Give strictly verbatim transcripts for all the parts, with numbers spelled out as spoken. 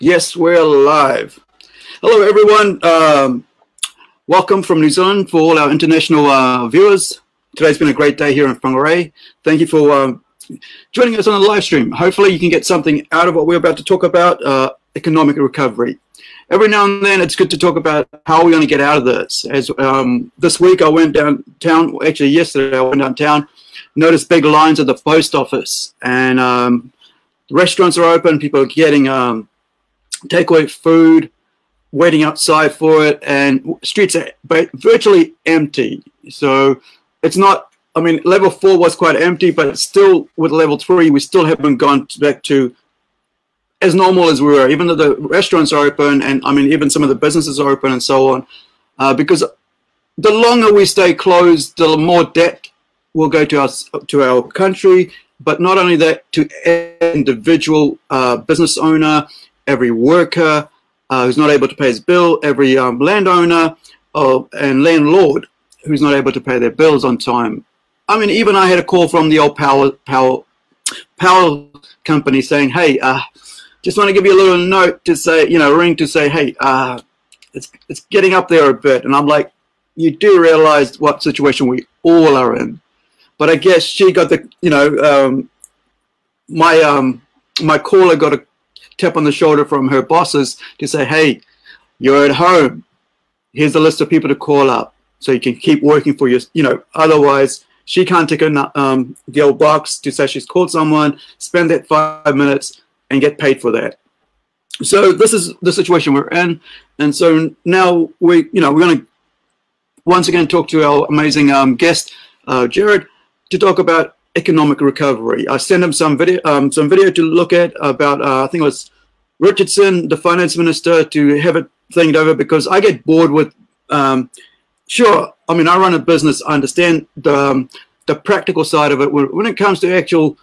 Yes, we're live. Hello, everyone. Um, welcome from New Zealand for all our international uh, viewers. Today's been a great day here in Whangarei. Thank you for um, joining us on the live stream. Hopefully you can get something out of what we're about to talk about, uh, economic recovery. Every now and then it's good to talk about how we're going to get out of this. As um, This week I went downtown, actually yesterday I went downtown, noticed big lines at the post office, and um, restaurants are open, people are getting um, takeaway food, waiting outside for it, and streets are virtually empty. So it's not, I mean, level four was quite empty, but it's still, with level three, we still haven't gone back to as normal as we were, even though the restaurants are open, and I mean, even some of the businesses are open and so on, uh, because the longer we stay closed, the more debt will go to us, to our country, but not only that, to every individual uh, business owner, every worker uh, who's not able to pay his bill, every um, landowner uh, and landlord who's not able to pay their bills on time. I mean, even I had a call from the old power power power company saying, "Hey, uh, just want to give you a little note to say, you know, ring to say, hey, uh, it's it's getting up there a bit." And I'm like, "You do realize what situation we all are in?" But I guess she got the, you know, um, my um, my caller got a tap on the shoulder from her bosses to say, "Hey, you're at home. Here's a list of people to call up, so you can keep working for your, you know, otherwise." She can't take a, um, the old box to say she's called someone, spend that five minutes and get paid for that. So this is the situation we're in. And so now we, you know, we're going to once again talk to our amazing um, guest, uh, Jarred, to talk about economic recovery. I sent him some video, um, some video to look at about, uh, I think it was Richardson, the finance minister, to have it thinged over, because I get bored with, um, sure, I mean, I run a business, I understand the, um, the practical side of it. When, when it comes to actual,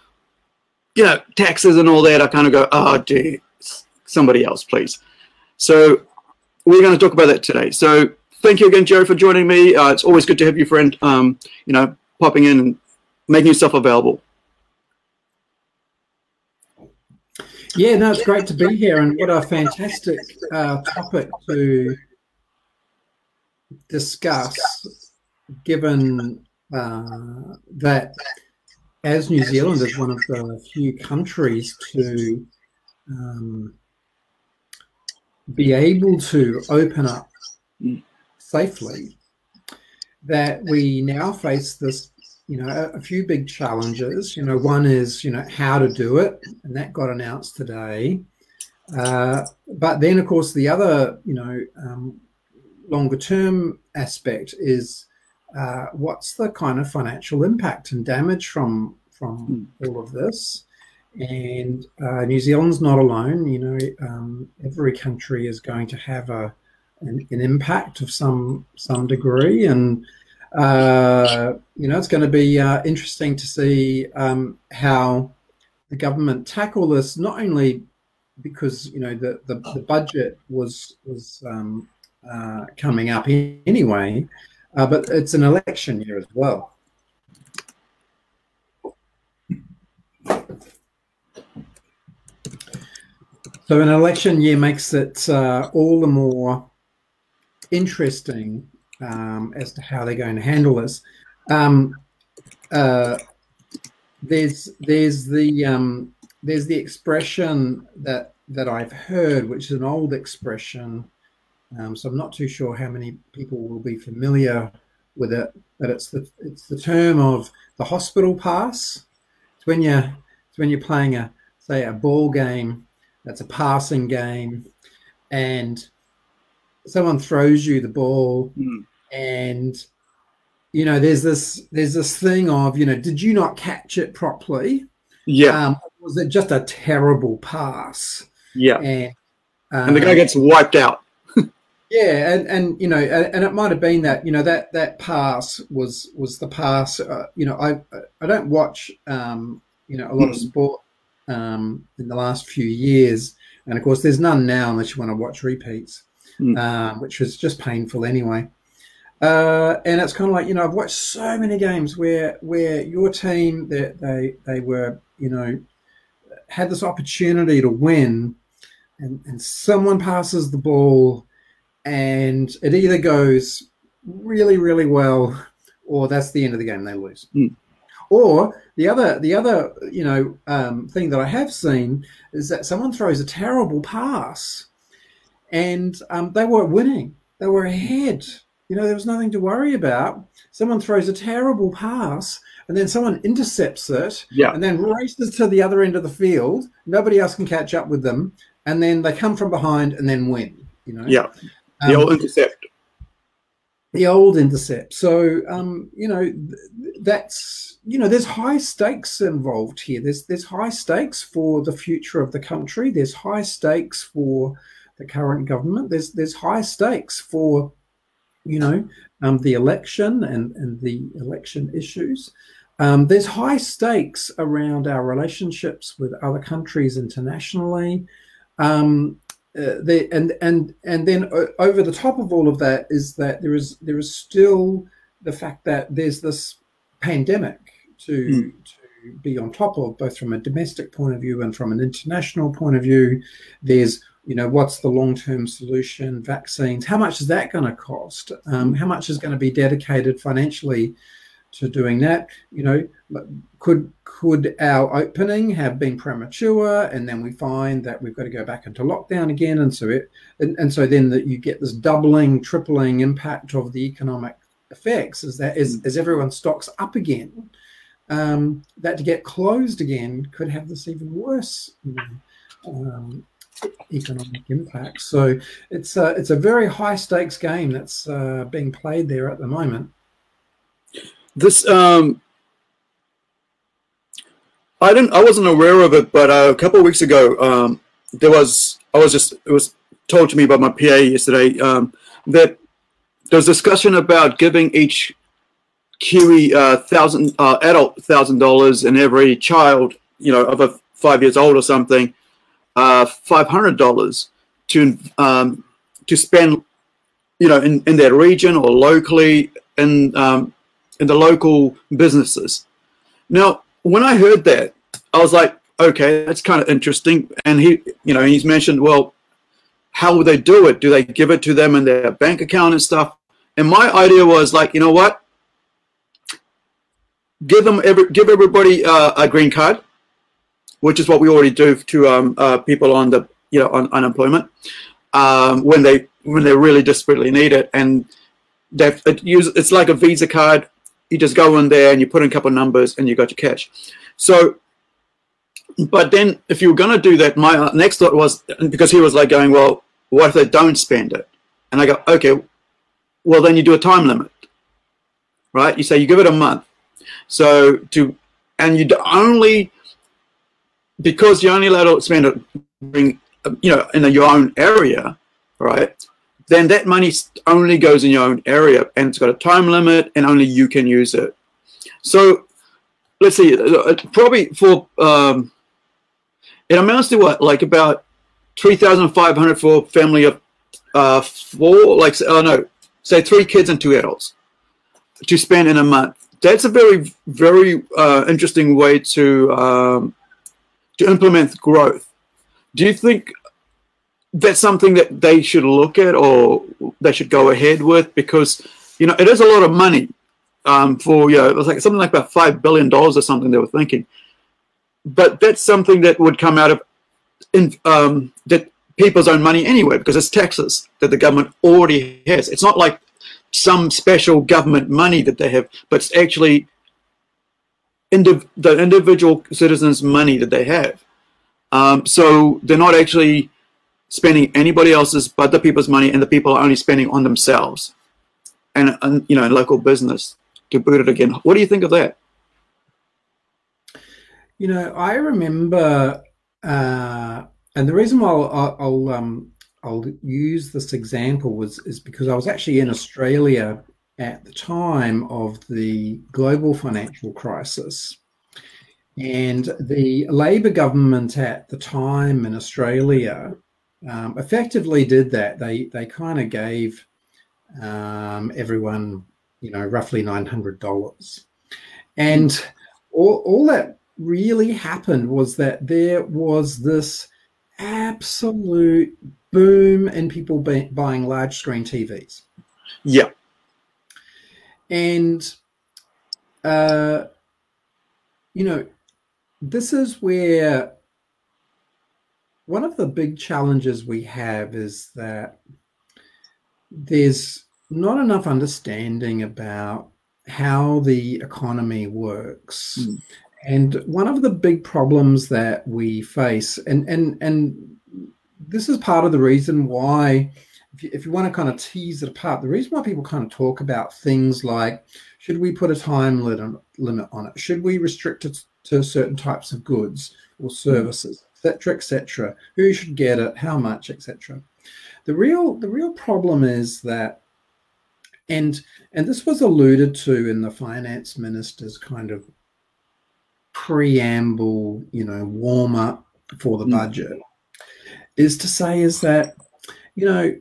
you know, taxes and all that, I kind of go, "Oh, dear, somebody else, please." So we're going to talk about that today. So thank you again, Jarred, for joining me. Uh, it's always good to have your friend, um, you know, popping in and making yourself available. Yeah, no, it's great to be here, and what a fantastic uh, topic to discuss, given uh, that as New Zealand is one of the few countries to um, be able to open up safely, that we now face this, you know, a, a few big challenges. You know, one is, you know, how to do it, and that got announced today. Uh, but then, of course, the other, you know, um, longer term aspect is uh, what's the kind of financial impact and damage from from all of this. And uh, New Zealand's not alone. You know, um, every country is going to have a an, an impact of some some degree, and uh, you know, it's going to be uh, interesting to see um, how the government tackle this. Not only because, you know, the the, the budget was was um, Uh, coming up anyway, uh, but it's an election year as well. So an election year makes it uh, all the more interesting um, as to how they're going to handle this. Um, uh, there's there's the um, there's the expression that that I've heard, which is an old expression. Um, so I'm not too sure how many people will be familiar with it, but it's the it's the term of the hospital pass. It's when you it's when you're playing a say a ball game that's a passing game, and someone throws you the ball, mm. and you know there's this there's this thing of, you know, did you not catch it properly? Yeah, um, was it just a terrible pass? Yeah, and, um, and the guy gets wiped out. Yeah, and, and you know, and it might have been that, you know, that that pass was was the pass. Uh, you know, I I don't watch um, you know, a lot mm. of sport um, in the last few years, and of course there's none now unless you want to watch repeats, mm. uh, which is just painful anyway. Uh, and it's kind of like, you know, I've watched so many games where where your team that they, they they were, you know, had this opportunity to win, and, and someone passes the ball and it either goes really, really well or that's the end of the game, they lose. Mm. Or the other, the other, you know, um, thing that I have seen is that someone throws a terrible pass, and um, they weren't winning; they were ahead. You know, there was nothing to worry about. Someone throws a terrible pass, and then someone intercepts it, yeah. and then races to the other end of the field. Nobody else can catch up with them, and then they come from behind and then win. You know, yeah, the um, old intercept. The old intercept. So um, you know, th that's. You know, there's high stakes involved here. There's there's high stakes for the future of the country. There's high stakes for the current government. There's there's high stakes for, you know, um, the election and and the election issues. Um, there's high stakes around our relationships with other countries internationally. Um, uh, there, and and and then over the top of all of that is that there is there is still the fact that there's this pandemic to, to be on top of, both from a domestic point of view and from an international point of view. There's, you know, what's the long-term solution, vaccines, how much is that going to cost? Um, how much is going to be dedicated financially to doing that? You know, could, could our opening have been premature? And then we find that we've got to go back into lockdown again. And so it, and, and so then that you get this doubling, tripling impact of the economic effects is that as, as everyone stocks up again, um, that to get closed again could have this even worse, you know, um, economic impact. So it's a, it's a very high stakes game that's uh, being played there at the moment. This um, I didn't I wasn't aware of it, but uh, a couple of weeks ago um, there was I was just it was told to me by my P A yesterday um, that. There's discussion about giving each Kiwi uh, thousand uh, adult thousand dollars, and every child, you know, over five years old or something, uh, five hundred dollars to um, to spend, you know, in, in their region or locally in um, in the local businesses. Now, when I heard that, I was like, okay, that's kind of interesting. And he, you know, he's mentioned, well, how would they do it? Do they give it to them in their bank account and stuff? And my idea was like, you know what? Give them, every, give everybody uh, a green card, which is what we already do to um, uh, people on the, you know, on unemployment um, when they when they really desperately need it. And they've it use it's like a Visa card. You just go in there and you put in a couple of numbers and you got your cash. So. But then, if you were going to do that, my next thought was, because he was like going, well, what if they don't spend it? And I go, okay, well, then you do a time limit, right? You say you give it a month. So to, and you only, because you only allowed to spend it, you know, in your own area, right? Then that money only goes in your own area, and it's got a time limit, and only you can use it. So let's see, probably for, um, it amounts to what, like about three thousand five hundred for a family of uh, four, like oh no, say three kids and two adults to spend in a month. That's a very, very uh, interesting way to um, to implement growth. Do you think that's something that they should look at or they should go ahead with? Because you know it is a lot of money um, for you know it was like something like about five billion dollars or something they were thinking. But that's something that would come out of in, um, that people's own money anyway, because it's taxes that the government already has. It's not like some special government money that they have, but it's actually indiv the individual citizens' money that they have. Um, so they're not actually spending anybody else's but the people's money, and the people are only spending on themselves and, and you know, and local business to boot it again. What do you think of that? You know, I remember, uh, and the reason why I'll, I'll, um, I'll use this example was is because I was actually in Australia at the time of the global financial crisis, and the Labor government at the time in Australia um, effectively did that. They they kind of gave um, everyone, you know, roughly nine hundred dollars, and all all that really happened was that there was this absolute boom in people buying large screen T Vs. Yeah. And, uh, you know, this is where one of the big challenges we have is that there's not enough understanding about how the economy works. Mm. And one of the big problems that we face, and, and, and this is part of the reason why, if you, if you want to kind of tease it apart, the reason why people kind of talk about things like, should we put a time limit on it? Should we restrict it to certain types of goods or services, et cetera, et cetera? Who should get it? How much, et cetera? The real, the real problem is that, and, and this was alluded to in the finance minister's kind of preamble, you know, warm up for the budget, mm. is to say is that, you know,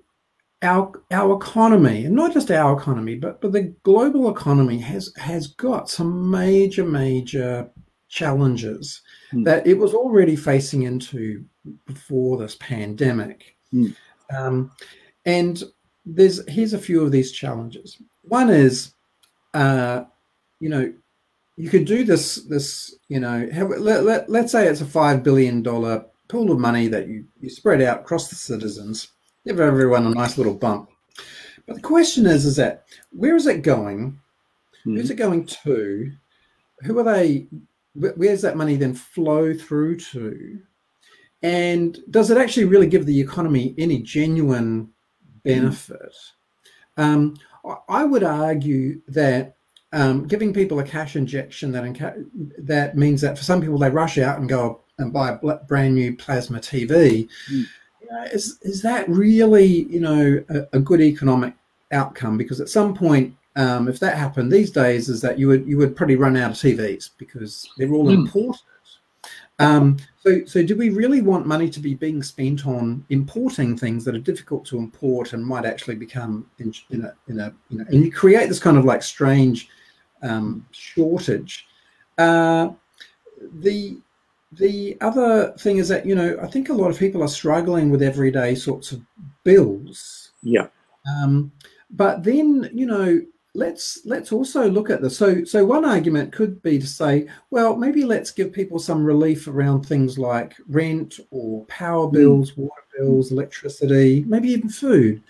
our our economy, and not just our economy, but but the global economy has has got some major major challenges mm. that it was already facing into before this pandemic, mm. um, and there's here's a few of these challenges. One is, uh, you know. You could do this, this, you know, have, let, let, let's say it's a five billion dollar pool of money that you, you spread out across the citizens, give everyone a nice little bump. But the question is, is that where is it going? Mm-hmm. Who's it going to? Who are they? Where's that money then flow through to? And does it actually really give the economy any genuine benefit? Mm-hmm. Um, I would argue that Um, giving people a cash injection that that means that for some people they rush out and go and buy a brand new plasma T V. Mm. You know, is is that really, you know, a, a good economic outcome? Because at some point, um, if that happened these days, is that you would you would probably run out of T Vs because they're all mm. imported. Um, so so do we really want money to be being spent on importing things that are difficult to import and might actually become in, in a in a you know and you create this kind of like strange Um, shortage. Uh, the the other thing is that, you know, I think a lot of people are struggling with everyday sorts of bills. Yeah. Um, but then, you know, let's let's also look at this. So so one argument could be to say, well, maybe let's give people some relief around things like rent or power bills, mm. water bills, electricity, maybe even food.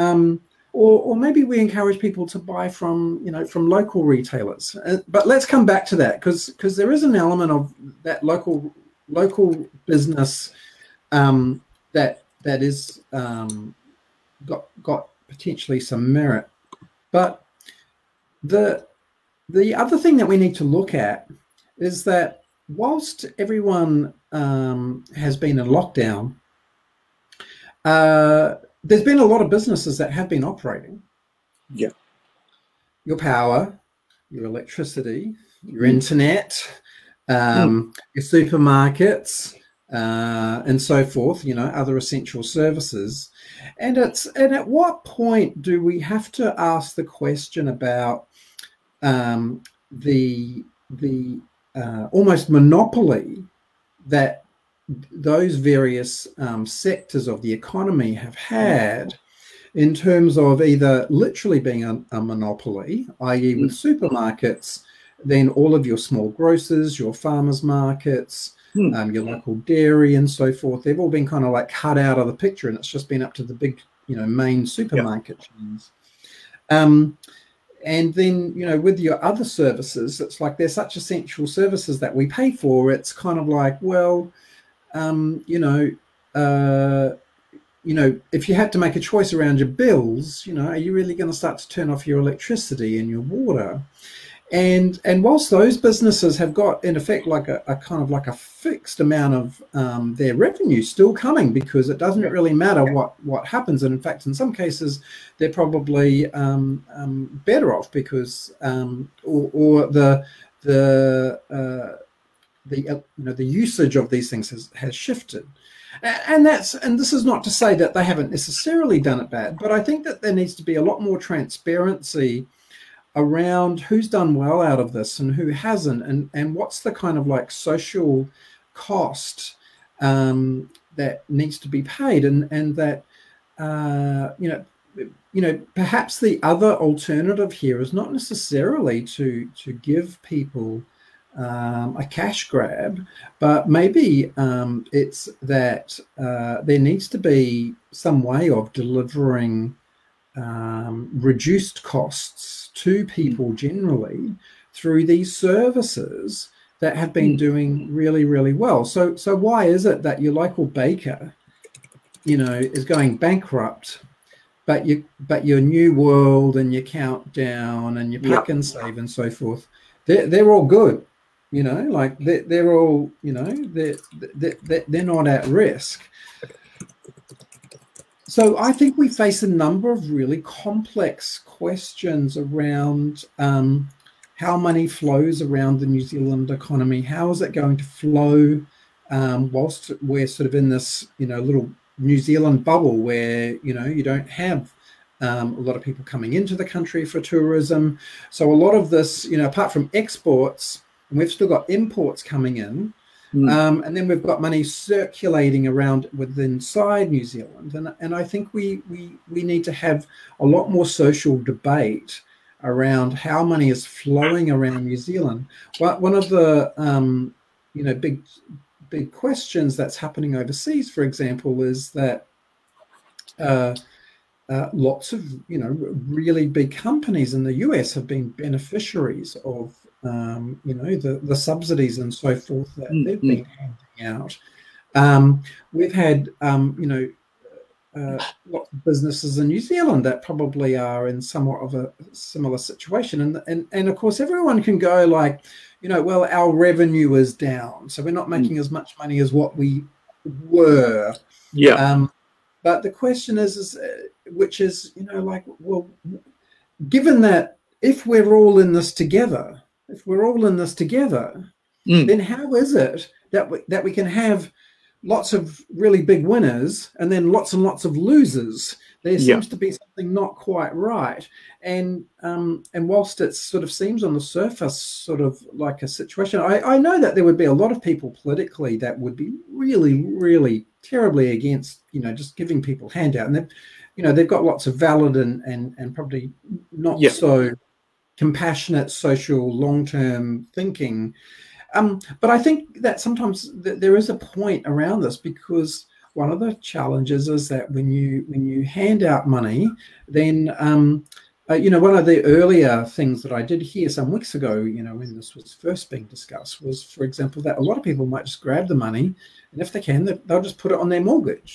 Um, Or, or maybe we encourage people to buy from, you know, from local retailers. Uh, but let's come back to that, because because there is an element of that local local business um, that that is um, got got potentially some merit. But the the other thing that we need to look at is that whilst everyone um, has been in lockdown, Uh, there's been a lot of businesses that have been operating. Yeah. Your power, your electricity, your internet, um, mm. your supermarkets, uh, and so forth, you know, other essential services. And it's, and at what point do we have to ask the question about um, the, the uh, almost monopoly that those various um, sectors of the economy have had in terms of either literally being a, a monopoly, that is with supermarkets, then all of your small grocers, your farmers markets, hmm. um, your local dairy and so forth, they've all been kind of like cut out of the picture, and it's just been up to the big, you know, main supermarket yep. chains. Um, And then, you know, with your other services, it's like they're such essential services that we pay for. It's kind of like, well, Um, you know, uh, you know, if you had to make a choice around your bills, you know, are you really going to start to turn off your electricity and your water? And and whilst those businesses have got, in effect, like a, a kind of like a fixed amount of um, their revenue still coming, because it doesn't really matter what, what happens. And in fact, in some cases, they're probably um, um, better off because, um, or, or the, the, uh, the you know the usage of these things has, has shifted, and that's and this is not to say that they haven't necessarily done it bad, but I think that there needs to be a lot more transparency around who's done well out of this and who hasn't, and and what's the kind of like social cost um, that needs to be paid, and and that uh, you know you know perhaps the other alternative here is not necessarily to to give people um, a cash grab, but maybe um, it's that uh, there needs to be some way of delivering um, reduced costs to people generally through these services that have been doing really, really well. So, so why is it that your local baker, you know, is going bankrupt, but you, but your New World and your Countdown and your Pack and Save and so forth, they're they're all good, you know, like they're, they're all, you know, they're, they're they're not at risk. So I think we face a number of really complex questions around. Um, How money flows around the New Zealand economy? How is it going to flow um, whilst we're sort of in this, you know, little New Zealand bubble where, you know, you don't have um, a lot of people coming into the country for tourism. So a lot of this, you know, apart from exports, and we've still got imports coming in. Mm. Um, and then we've got money circulating around within inside New Zealand. And, and I think we, we, we need to have a lot more social debate around how money is flowing around New Zealand. Well, one of the um, you know big big questions that's happening overseas, for example, is that uh, uh, lots of you know really big companies in the U S have been beneficiaries of um, you know the the subsidies and so forth that mm-hmm. they've been handing out. Um, we've had um, you know. Uh, lots of businesses in New Zealand that probably are in somewhat of a similar situation, and and and of course everyone can go like, you know, well our revenue is down, so we're not making mm. as much money as what we were. Yeah. Um, but the question is, is, which is, you know, like, well, given that if we're all in this together, if we're all in this together, mm. then how is it that we, that we can have lots of really big winners and then lots and lots of losers? There yeah. seems to be something not quite right. And um, and whilst it sort of seems on the surface sort of like a situation, I, I know that there would be a lot of people politically that would be really, really terribly against, you know, just giving people handout. And, you know, they've got lots of valid and, and, and probably not yeah. so compassionate social long-term thinking. Um, but I think that sometimes th there is a point around this, because one of the challenges is that when you when you hand out money, then, um, uh, you know, one of the earlier things that I did hear some weeks ago, you know, when this was first being discussed was, for example, that a lot of people might just grab the money, and if they can, they'll just put it on their mortgage,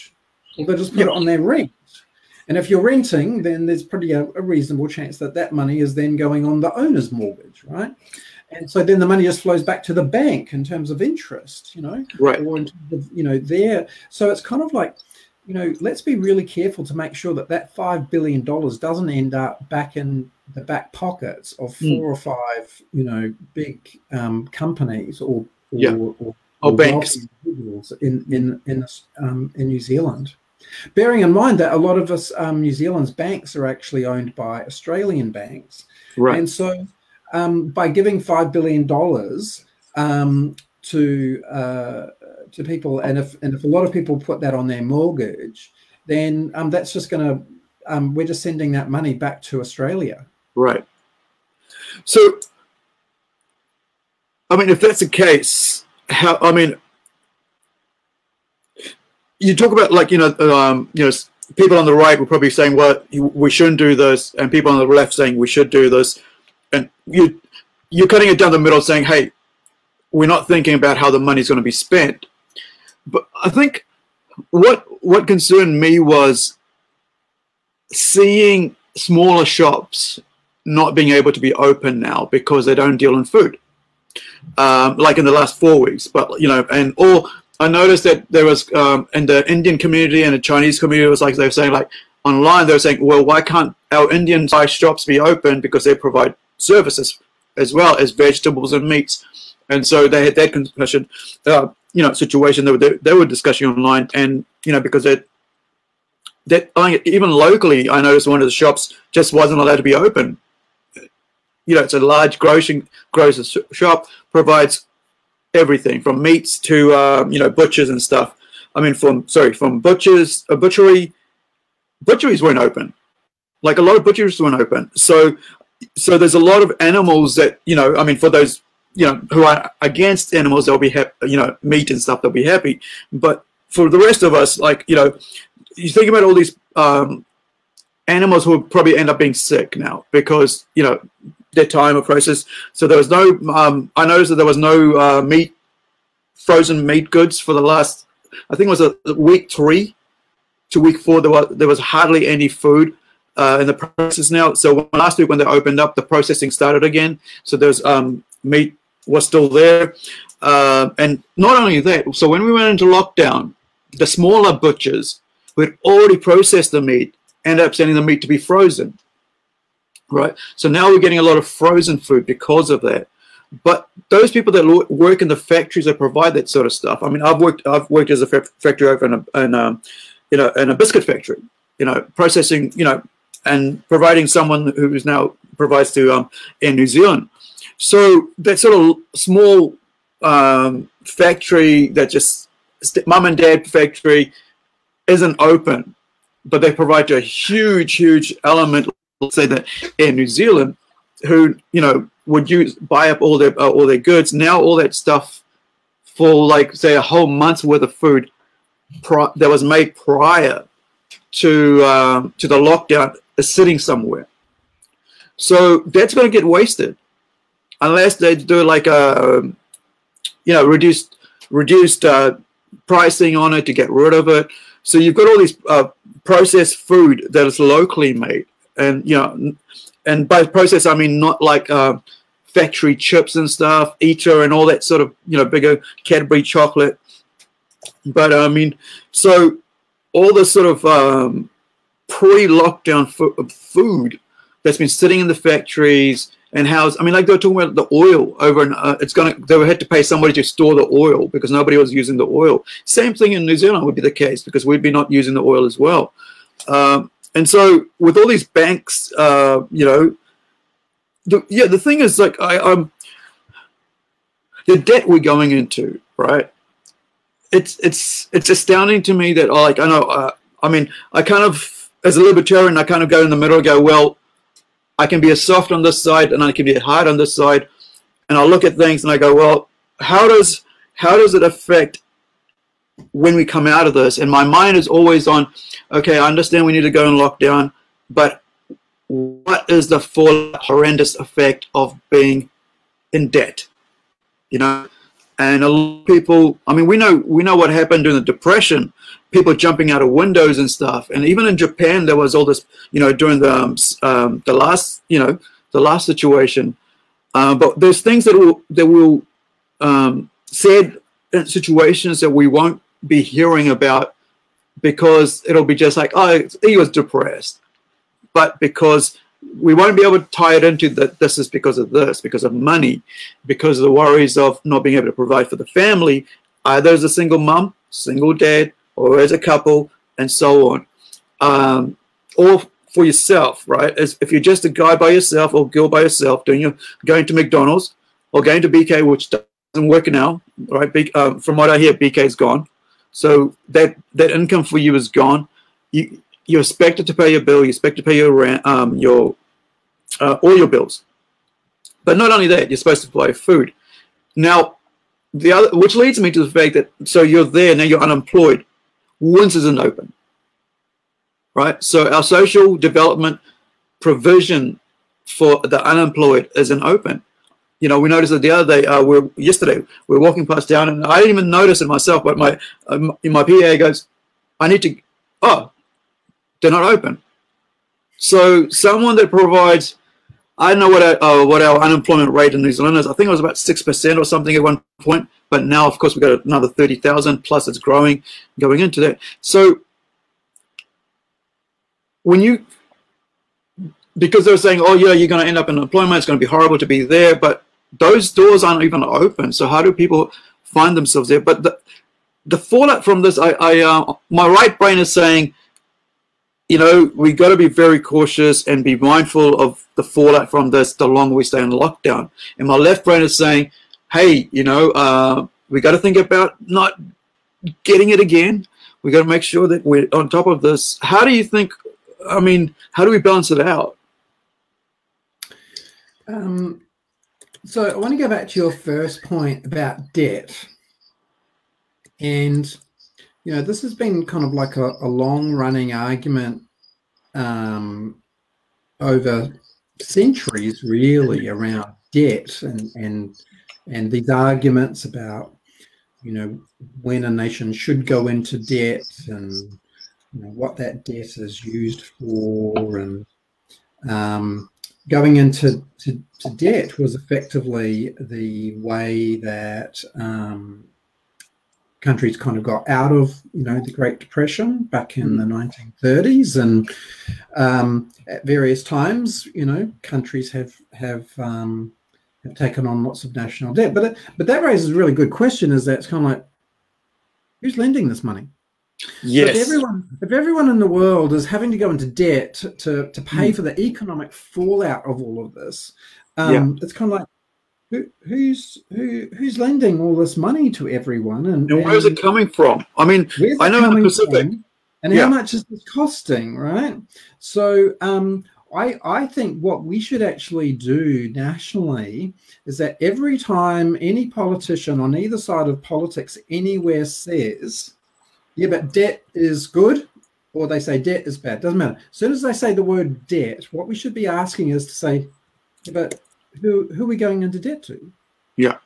or they'll just put it on their rent. And if you're renting, then there's pretty a, a reasonable chance that that money is then going on the owner's mortgage, right? And so then the money just flows back to the bank in terms of interest, you know, right? Or in terms of, you know, there. So it's kind of like, you know, let's be really careful to make sure that that five billion dollars doesn't end up back in the back pockets of four mm. or five, you know, big um, companies or or, yeah. or, or, or banks individuals in in in um, in New Zealand. Bearing in mind that a lot of us um, New Zealand's banks are actually owned by Australian banks, right? And so. Um, by giving five billion dollars um, to uh, to people, and if and if a lot of people put that on their mortgage, then um, that's just going to um, we're just sending that money back to Australia, right? So, I mean, if that's the case, how? I mean, you talk about like you know um, you know people on the right were probably saying, well, we shouldn't do this, and people on the left saying we should do this. And you, you're cutting it down the middle saying, hey, we're not thinking about how the money's going to be spent. But I think what what concerned me was seeing smaller shops not being able to be open now because they don't deal in food, um, like in the last four weeks. But, you know, and all I noticed that there was um, in the Indian community and the Chinese community, it was like they were saying, like, online, they were saying, well, why can't our Indian-sized shops be open because they provide services as well as vegetables and meats. And so they had that concussion, uh, you know, situation that they, they were discussing online. And, you know, because it, that I, even locally, I noticed one of the shops just wasn't allowed to be open. You know, it's a large grocery, grocery shop, provides everything from meats to, um, you know, butchers and stuff. I mean, from sorry, from butchers, a butchery, butcheries weren't open. Like a lot of butcheries weren't open. So, so there's a lot of animals that, you know, I mean, for those, you know, who are against animals, they'll be happy, you know, meat and stuff, they'll be happy. But for the rest of us, like, you know, you think about all these um, animals who would probably end up being sick now because, you know, their time of process. So there was no, um, I noticed that there was no uh, meat, frozen meat goods for the last, I think it was a week three to week four, there was, there was hardly any food uh, in the process now. So last week when they opened up, the processing started again. So there's um, meat was still there. Uh, and not only that, so when we went into lockdown, the smaller butchers who had already processed the meat ended up sending the meat to be frozen, right? So now we're getting a lot of frozen food because of that. But those people that work in the factories that provide that sort of stuff, I mean, I've worked, I've worked as a factory over in a, in a, you know, in a biscuit factory, you know, processing, you know, and providing someone who is now provides to um, in New Zealand. So that sort of small um, factory that just mum and dad factory isn't open, but they provide a huge, huge element. Let's say that in New Zealand, who you know would use buy up all their uh, all their goods. Now all that stuff for like say a whole month's worth of food pri that was made prior to um, to the lockdown is sitting somewhere. So that's going to get wasted. Unless they do like a, you know, reduced reduced uh, pricing on it to get rid of it. So you've got all these uh, processed food that is locally made, and you know, and by process I mean not like uh, factory chips and stuff, Eater and all that sort of you know bigger Cadbury chocolate. But I mean, so all the sort of um, pre-lockdown food that's been sitting in the factories. And how's I mean, like they were talking about the oil over, and uh, it's gonna they had to pay somebody to store the oil because nobody was using the oil. Same thing in New Zealand would be the case because we'd be not using the oil as well. Um, and so with all these banks, uh, you know, the, yeah, the thing is like I, um, the debt we're going into, right? It's it's it's astounding to me that like I know uh, I mean I kind of as a libertarian I kind of go in the middle and go well. I can be a soft on this side and I can be hard on this side, and I look at things and I go, well, how does how does it affect when we come out of this? And my mind is always on, okay, I understand we need to go in lockdown, but what is the full horrendous effect of being in debt? You know, and a lot of people, I mean, we know we know what happened during the Depression. People jumping out of windows and stuff, and even in Japan there was all this, you know, during the um, um, the last, you know, the last situation. Uh, but there's things that will that will um, said situations that we won't be hearing about because it'll be just like, oh, he was depressed, but because we won't be able to tie it into that. This is because of this, because of money, because of the worries of not being able to provide for the family, either as a single mum, single dad, or as a couple, and so on, um, or for yourself, right? As if you're just a guy by yourself or girl by yourself, doing your going to McDonald's or going to B K, which doesn't work now, right? B, um, from what I hear, B K's gone, so that that income for you is gone. You you're expected to pay your bill, you're expected to pay your rent, um, your uh, all your bills, but not only that, you're supposed to buy food. Now, the other, which leads me to the fact that so you're there now, you're unemployed. Winz isn't open, right? So our social development provision for the unemployed isn't open. You know, we noticed that the other day, uh, we're yesterday, we're walking past down, and I didn't even notice it myself. But my um, my P A goes, "I need to." Oh, they're not open. So someone that provides, I don't know what our, uh, what our unemployment rate in New Zealand is. I think it was about six percent or something at one point. But now, of course, we've got another thirty thousand, plus it's growing, going into that. So when you, because they're saying, oh, yeah, you're going to end up in employment, it's going to be horrible to be there, but those doors aren't even open. So how do people find themselves there? But the, the fallout from this, I, I uh, my right brain is saying, you know, we got to be very cautious and be mindful of the fallout from this the longer we stay in lockdown. And my left brain is saying, hey, you know, uh, we got to think about not getting it again. We've got to make sure that we're on top of this. How do you think, I mean, how do we balance it out? Um, so I want to go back to your first point about debt. And, you know, this has been kind of like a, a long-running argument um, over centuries, really, around debt and, and, and these arguments about, you know, when a nation should go into debt and you know, what that debt is used for. And um, going into to, to debt was effectively the way that um, countries kind of got out of, you know, the Great Depression back in the nineteen thirties. And um, at various times, you know, countries have, have, um, have taken on lots of national debt. But, but that raises a really good question, is that it's kind of like, who's lending this money? Yes. If everyone, if everyone in the world is having to go into debt to, to pay mm. for the economic fallout of all of this, um, yeah. it's kind of like, Who, who's who, who's lending all this money to everyone? And, and where's it coming from? I mean, I know in the Pacific. And yeah. how much is this costing, right? So um, I, I think what we should actually do nationally is that every time any politician on either side of politics anywhere says, yeah, but debt is good, or they say debt is bad, doesn't matter. As soon as they say the word debt, what we should be asking is to say, yeah, but Who, who are we going into debt to? Yeah.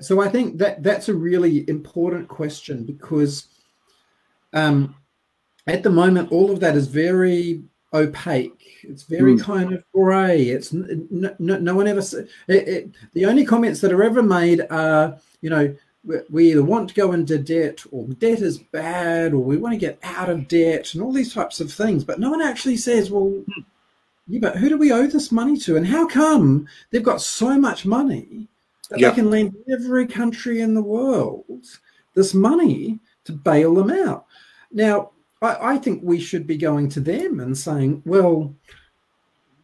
So I think that that's a really important question, because um, at the moment, all of that is very opaque. It's very mm. kind of grey. It's no, no, no one ever. It, it, the only comments that are ever made are, you know, we, we either want to go into debt, or debt is bad, or we want to get out of debt, and all these types of things. But no one actually says, well, mm. yeah, but who do we owe this money to? And how come they've got so much money that yep. they can lend every country in the world this money to bail them out? Now, I, I think we should be going to them and saying, well,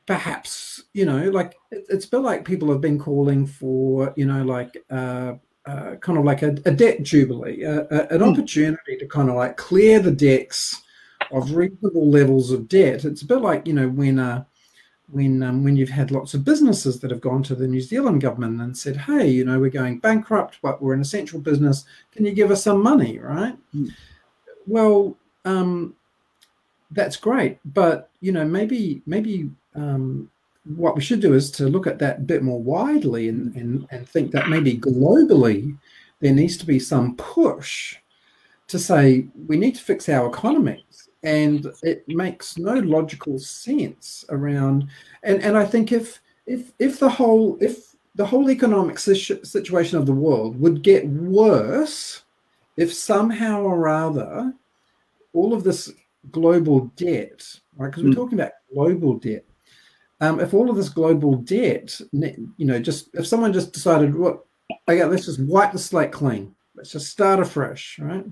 perhaps, you know, like it, it's been like people have been calling for, you know, like uh, uh, kind of like a, a debt jubilee, a, a, an mm. opportunity to kind of like clear the decks of reasonable levels of debt. It's a bit like, you know, when uh, when um, when you've had lots of businesses that have gone to the New Zealand government and said, hey, you know, we're going bankrupt, but we're an essential business. Can you give us some money, right? Mm. Well, um, that's great. But, you know, maybe maybe um, what we should do is to look at that a bit more widely and, and, and think that maybe globally there needs to be some push to say we need to fix our economies. And it makes no logical sense around, and, and I think if if if the whole if the whole economic situation of the world would get worse if somehow or other all of this global debt, right? Because we're mm. talking about global debt. Um, if all of this global debt, you know, just if someone just decided, what, okay, let's just wipe the slate clean, let's just start afresh, right?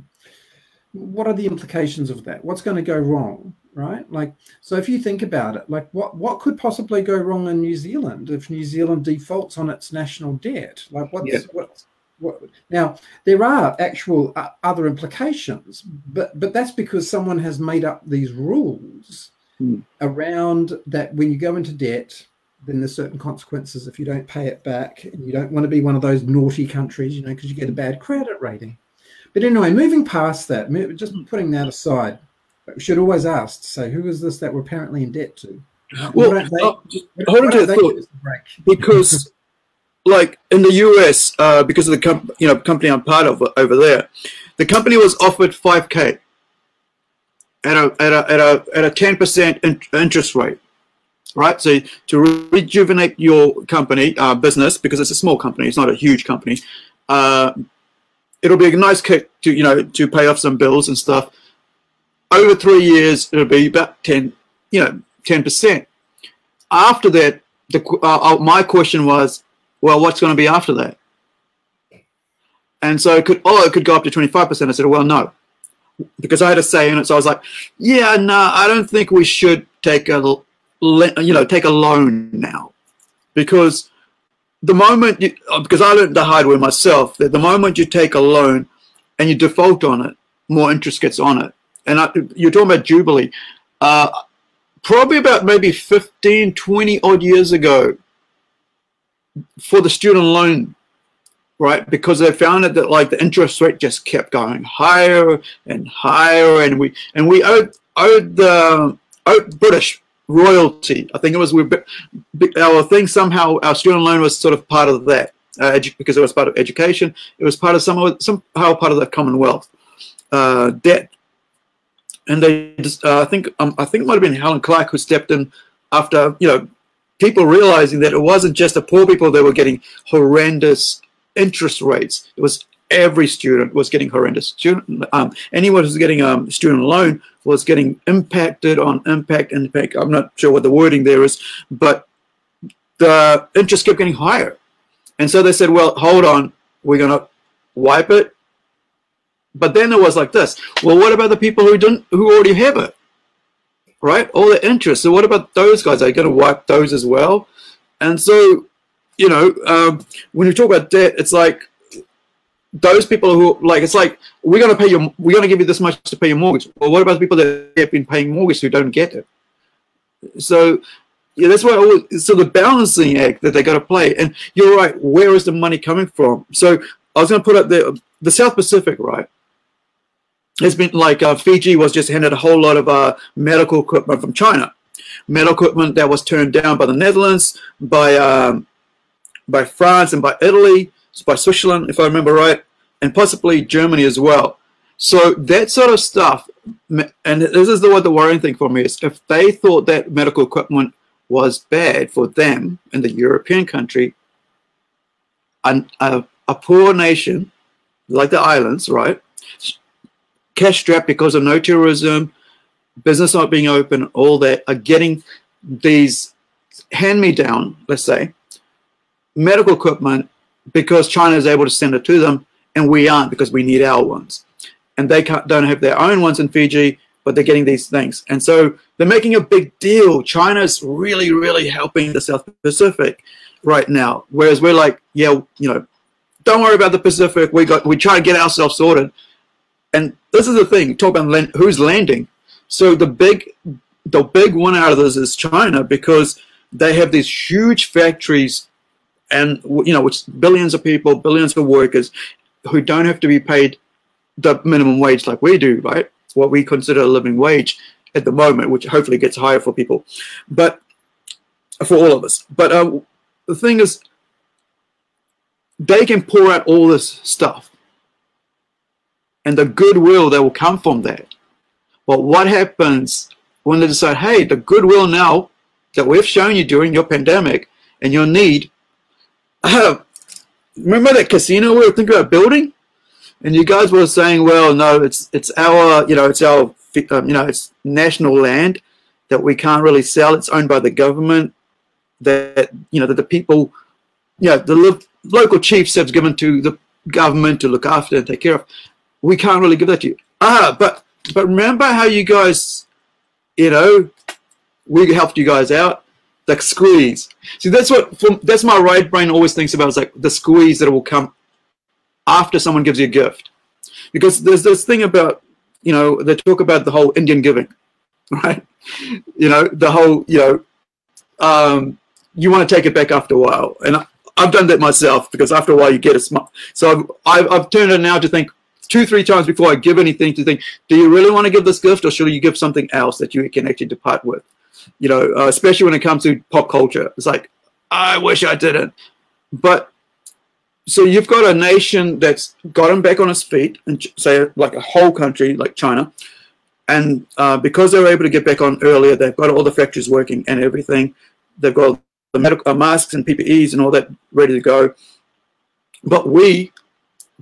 What are the implications of that? What's going to go wrong, right? Like, so if you think about it, like what, what could possibly go wrong in New Zealand if New Zealand defaults on its national debt? Like what's, yeah. what's what? Now, there are actual uh, other implications, but, but that's because someone has made up these rules mm. around that when you go into debt, then there's certain consequences if you don't pay it back, and you don't want to be one of those naughty countries, you know, because you get a bad credit rating. But anyway, moving past that, just putting that aside, we should always ask to say, who is this that we're apparently in debt to? And well, they, uh, just hold on to the thought, because like in the U S, uh, because of the com you know company I'm part of over there, the company was offered five K at a at a at a at a ten percent interest rate, right? So to rejuvenate your company uh, business, because it's a small company, it's not a huge company. Uh, It'll be a nice kick to, you know, to pay off some bills and stuff. Over three years, it'll be about ten, you know, ten percent. After that, the, uh, my question was, well, what's going to be after that? And so it could, oh, it could go up to twenty-five percent. I said, well, no, because I had a say in it. So I was like, yeah, no, I don't think we should take a, you know, take a loan now, because the moment you, because I learned the hard way myself, that the moment you take a loan, and you default on it, more interest gets on it. And I, you're talking about Jubilee. Uh, probably about maybe fifteen, twenty odd years ago for the student loan, right? Because they found it that like the interest rate just kept going higher and higher. And we, and we owed, owed the owed British royalty. I think it was we, our thing somehow, our student loan was sort of part of that. Uh, because it was part of education, it was part of somehow, somehow part of the Commonwealth uh, debt, and they just, uh, I think um, I think it might have been Helen Clark who stepped in after, you know, people realizing that it wasn't just the poor people that were getting horrendous interest rates. It was every student was getting horrendous student. Um, anyone who's getting a um, student loan was getting impacted on impact impact. I'm not sure what the wording there is, but the interest kept getting higher. And so they said, well, hold on, we're going to wipe it. But then it was like this. Well, what about the people who didn't, who already have it, right? All the interest. So what about those guys? Are you going to wipe those as well? And so, you know, um, when you talk about debt, it's like those people who, like, it's like, we're going to pay your, we're going to give you this much to pay your mortgage. Well, what about the people that have been paying mortgage who don't get it? So, yeah, that's why always, it's sort of the balancing act that they got to play. And you're right, where is the money coming from? So I was going to put up the the South Pacific, right? It's been like uh, Fiji was just handed a whole lot of uh, medical equipment from China, medical equipment that was turned down by the Netherlands, by um, by France, and by Italy, by Switzerland, if I remember right, and possibly Germany as well. So that sort of stuff, and this is the what the worrying thing for me is if they thought that medical equipment was bad for them in the European country, and a, a poor nation like the islands, right, cash strapped because of no tourism, business not being open, all that, are getting these hand-me-down, let's say, medical equipment because China is able to send it to them and we aren't because we need our ones, and they can't, don't have their own ones in Fiji, but they're getting these things. And so they're making a big deal. China's really, really helping the South Pacific right now. Whereas we're like, yeah, you know, don't worry about the Pacific. We got, we try to get ourselves sorted. And this is the thing, talk about land, who's landing. So the big, the big one out of this is China, because they have these huge factories and, you know, which billions of people, billions of workers who don't have to be paid the minimum wage like we do, right? What we consider a living wage at the moment, which hopefully gets higher for people, but for all of us. But uh, the thing is, they can pour out all this stuff and the goodwill that will come from that. But what happens when they decide, hey, the goodwill now that we've shown you during your pandemic and your need, uh, remember that casino we were thinking about building? And you guys were saying, well, no, it's it's our, you know, it's our, um, you know, it's national land that we can't really sell. It's owned by the government. That, you know, that the people, you know, the lo local chiefs have given to the government to look after and take care of. We can't really give that to you. Ah, but but remember how you guys, you know, we helped you guys out. The squeeze. See, that's what from, that's my right brain always thinks about. It's like the squeeze that will come after someone gives you a gift, because there's this thing about, you know, they talk about the whole Indian giving, right? You know, the whole, you know, um, you want to take it back after a while. And I, I've done that myself, because after a while you get a smile. So I've, I've, I've turned it now to think two, three times before I give anything to think, do you really want to give this gift, or should you give something else that you can actually depart with? You know, uh, especially when it comes to pop culture. It's like, I wish I didn't. But so you've got a nation that's gotten back on its feet, and say like a whole country like China, and uh, because they were able to get back on earlier, they've got all the factories working and everything. They've got the medical uh, masks and P P Es and all that ready to go. But we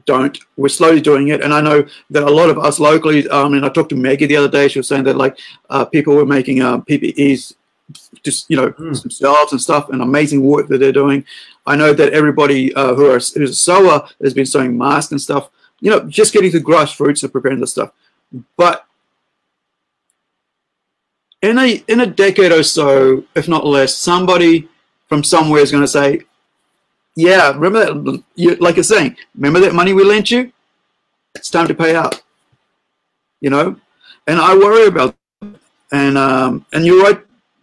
don't. We're slowly doing it, and I know that a lot of us locally. Um, and I talked to Maggie the other day. She was saying that like uh, people were making uh, P P Es. Just, you know, mm. themselves and stuff, and amazing work that they're doing. I know that everybody uh, who are, who's a sewer has been sewing masks and stuff, you know, just getting to grassroots and preparing this stuff. But in a in a decade or so, if not less, somebody from somewhere is going to say, yeah, remember that, you, like you're saying, remember that money we lent you? it's time to pay up, you know. And I worry about that. And um, and you're right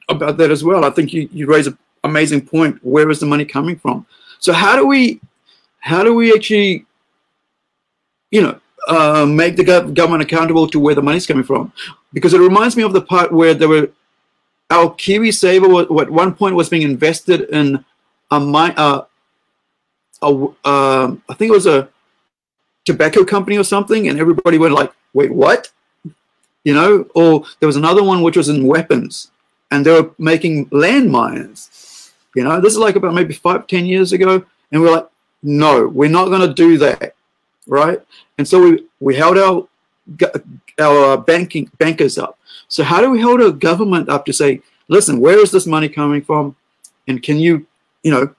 about that as well. I think you, you raise an amazing point. Where is the money coming from? So how do we how do we actually, you know, uh, make the government accountable to where the money's coming from? Because it reminds me of the part where there were our Kiwi Saver at one point was being invested in a mine. Uh, a, uh, I think it was a tobacco company or something, and everybody went like, "Wait, what?" You know. Or there was another one which was in weapons, and they were making landmines. You know, this is like about maybe five, ten years ago, and we're like, "No, we're not going to do that," right? And so we we held our our banking bankers up. So how do we hold a government up to say, listen, where is this money coming from? And can you, you know,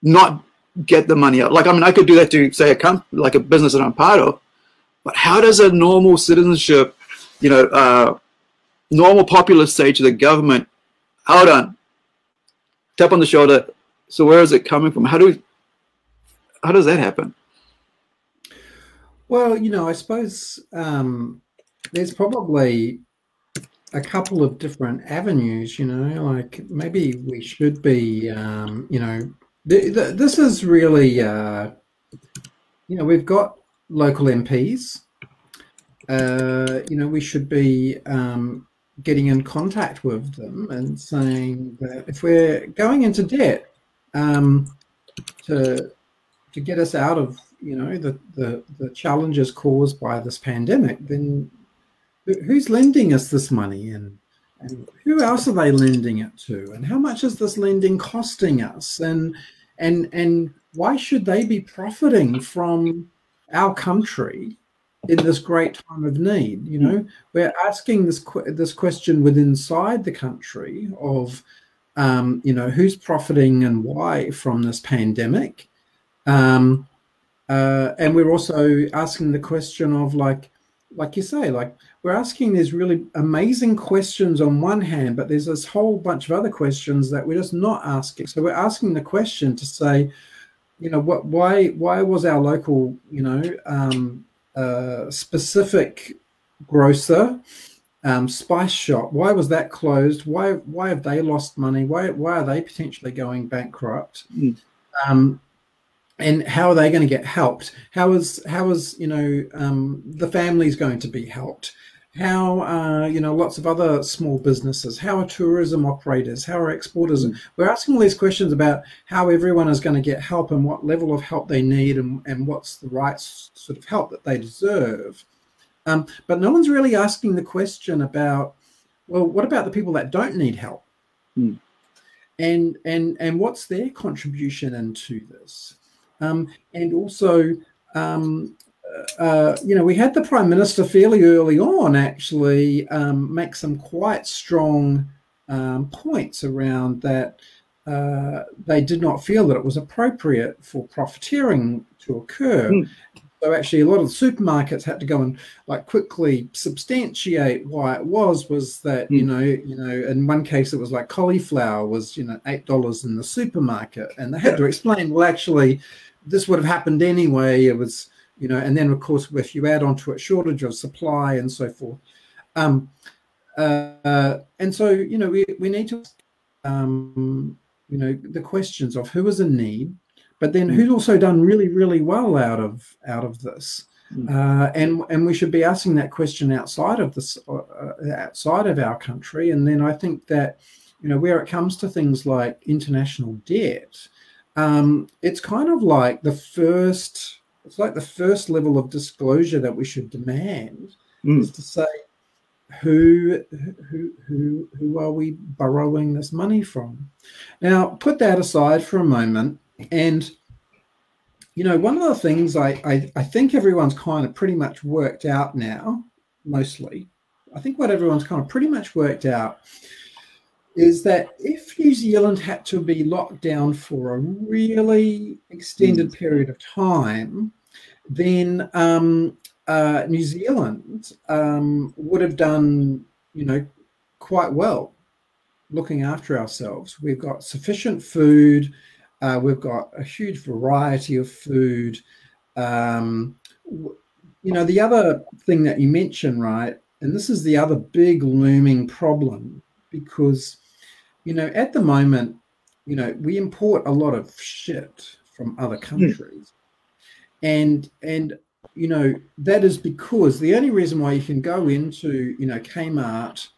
not get the money out? Like, I mean, I could do that to, say, a comp like a business that I'm part of, but how does a normal citizenship, you know, uh, normal populace say to the government, hold on, tap on the shoulder, so where is it coming from? How do we, how does that happen? Well, you know, I suppose um, there's probably a couple of different avenues, you know, like maybe we should be, um, you know, th th this is really, uh, you know, we've got local M Ps, uh, you know, we should be um, getting in contact with them and saying that if we're going into debt um, to, to get us out of, you know, the, the, the challenges caused by this pandemic, then who's lending us this money, and, and who else are they lending it to, and how much is this lending costing us, and and and why should they be profiting from our country in this great time of need? You know, we're asking this this question within inside the country of, um, you know, who's profiting and why from this pandemic, um, uh, and we're also asking the question of like. Like you say, like we're asking these really amazing questions on one hand, but there's this whole bunch of other questions that we're just not asking. So we're asking the question to say, you know, what, why, why was our local, you know, um, uh, specific grocer, um, spice shop, why was that closed? Why, why have they lost money? Why, why are they potentially going bankrupt? Mm. Um, And how are they going to get helped? How is how is you know um, the families going to be helped? How are, you know, lots of other small businesses? How are tourism operators? How are exporters? And we're asking all these questions about how everyone is going to get help and what level of help they need and, and what's the right sort of help that they deserve. Um, but no one's really asking the question about, well, what about the people that don't need help? Mm. And and and what's their contribution into this? Um, and also, um, uh, you know, we had the Prime Minister fairly early on actually um, make some quite strong um, points around that uh, they did not feel that it was appropriate for profiteering to occur. Mm. So actually a lot of the supermarkets had to go and like quickly substantiate why it was, was that, mm. you know, you know, in one case it was like cauliflower was, you know, eight dollars in the supermarket. And they had to explain, well, actually, this would have happened anyway. It was, you know, and then, of course, if you add on to it shortage of supply and so forth. Um, uh, and so, you know, we, we need to, um, you know, the questions of who is in need, but then who's also done really, really well out of out of this. Mm. Uh, and, and we should be asking that question outside of, this, uh, outside of our country. And then I think that, you know, where it comes to things like international debt, um, it's kind of like the first, it's like the first level of disclosure that we should demand mm. is to say, who, who, who, who are we borrowing this money from? Now, put that aside for a moment. And, you know, one of the things I, I, I think everyone's kind of pretty much worked out now, mostly, I think what everyone's kind of pretty much worked out is that if New Zealand had to be locked down for a really extended period of time, then um, uh, New Zealand um, would have done, you know, quite well looking after ourselves. We've got sufficient food. Uh, we've got a huge variety of food. Um, you know, the other thing that you mentioned, right, and this is the other big looming problem, because, you know, at the moment, you know, we import a lot of shit from other countries. Mm. And, and you know, that is because the only reason why you can go into, you know, Kmart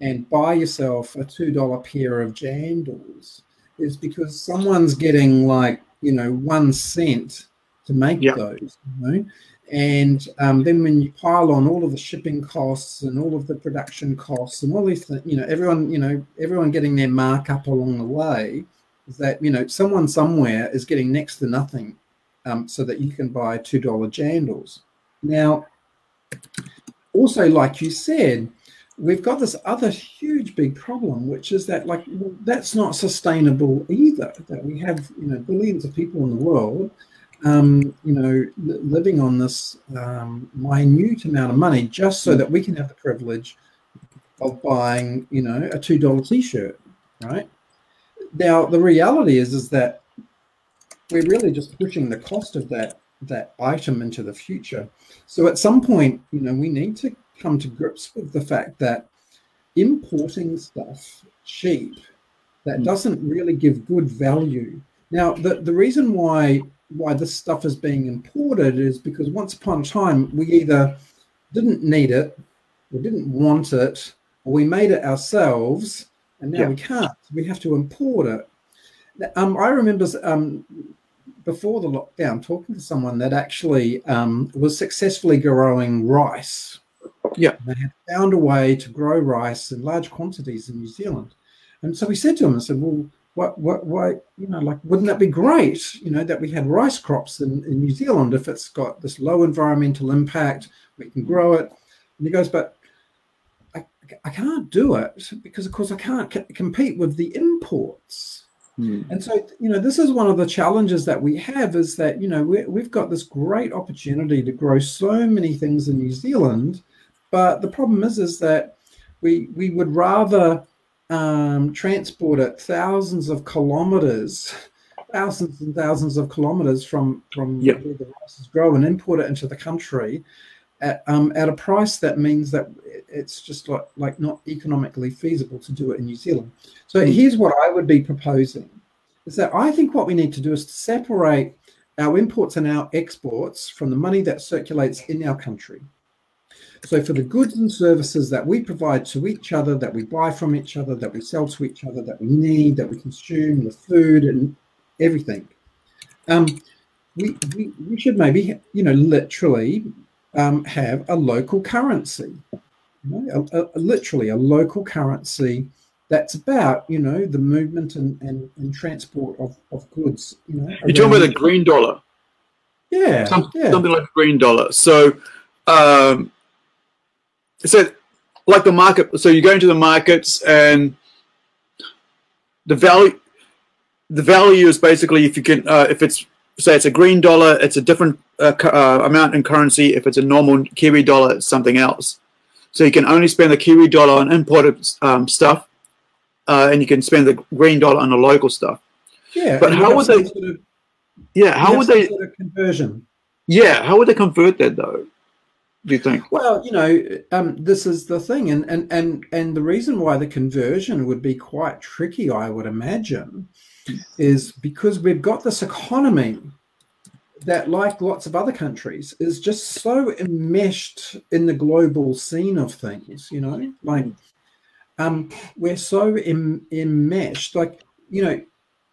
and buy yourself a two dollar pair of jandals is because someone's getting, like, you know, one cent to make yep. those, you know? And um, then when you pile on all of the shipping costs and all of the production costs and all these things, you know, everyone, you know, everyone getting their markup along the way, is that, you know, someone somewhere is getting next to nothing um, so that you can buy two dollar jandals. Now, also, like you said, we've got this other huge big problem, which is that, like, well, that's not sustainable either, that we have, you know, billions of people in the world Um, you know, living on this um, minute amount of money just so that we can have the privilege of buying, you know, a two dollar t-shirt, right? Now, the reality is, is that we're really just pushing the cost of that, that item into the future. So at some point, you know, we need to come to grips with the fact that importing stuff cheap, that doesn't really give good value. Now, the, the reason why... why this stuff is being imported is because once upon a time we either didn't need it or didn't want it, or we made it ourselves, and now yeah. we can't, we have to import it. um I remember um before the lockdown talking to someone that actually um was successfully growing rice. Yeah, and they had found a way to grow rice in large quantities in New Zealand. And so we said to him, I said, well, What, what, why, you know, like, wouldn't that be great, you know, that we had rice crops in, in New Zealand if it's got this low environmental impact, we can grow it. And he goes, but I, I can't do it because, of course, I can't c compete with the imports. Mm. And so, you know, this is one of the challenges that we have is that, you know, we're, we've got this great opportunity to grow so many things in New Zealand. But the problem is, is that we, we would rather... Um, transport it thousands of kilometers, thousands and thousands of kilometers from, from yep. where the rices grow, and import it into the country at, um, at a price that means that it's just like, like not economically feasible to do it in New Zealand. So here's what I would be proposing, is that I think what we need to do is to separate our imports and our exports from the money that circulates in our country. So for the goods and services that we provide to each other, that we buy from each other, that we sell to each other, that we need, that we consume, the food and everything, um, we, we, we should maybe, you know, literally um, have a local currency, you know, a, a, literally a local currency that's about, you know, the movement and, and, and transport of, of goods. You know, you're talking about a green dollar. Yeah, Some, yeah. Something like a green dollar. So... Um, So, like the market, so you go into the markets and the value, the value is basically if you can, uh, if it's, say it's a green dollar, it's a different uh, uh, amount in currency. If it's a normal Kiwi dollar, it's something else. So you can only spend the Kiwi dollar on imported um, stuff, uh, and you can spend the green dollar on the local stuff. Yeah, but how would they? Sort of, yeah, how would they sort of conversion? Yeah, how would they convert that though? Do you think? Well, you know, um, this is the thing, and and and and the reason why the conversion would be quite tricky, I would imagine, is because we've got this economy that, like lots of other countries, is just so enmeshed in the global scene of things. You know, like um, we're so em enmeshed. Like, you know,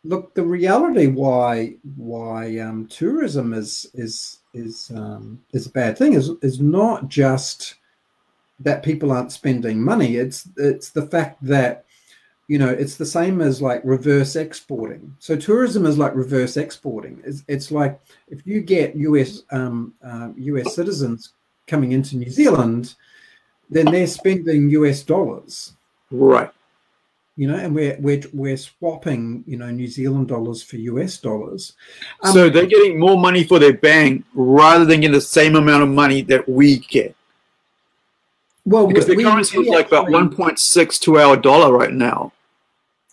look, the reality why why um, tourism is is. is um is a bad thing is is not just that people aren't spending money, it's it's the fact that, you know, it's the same as like reverse exporting. So tourism is like reverse exporting. It's, it's like if you get U S um uh, U S citizens coming into New Zealand, then they're spending U S dollars, right? You know, and we're, we're, we're swapping, you know, New Zealand dollars for U S dollars. Um, so they're getting more money for their bang rather than getting the same amount of money that we get. Well, because we, the currency is like about one point six to our dollar right now.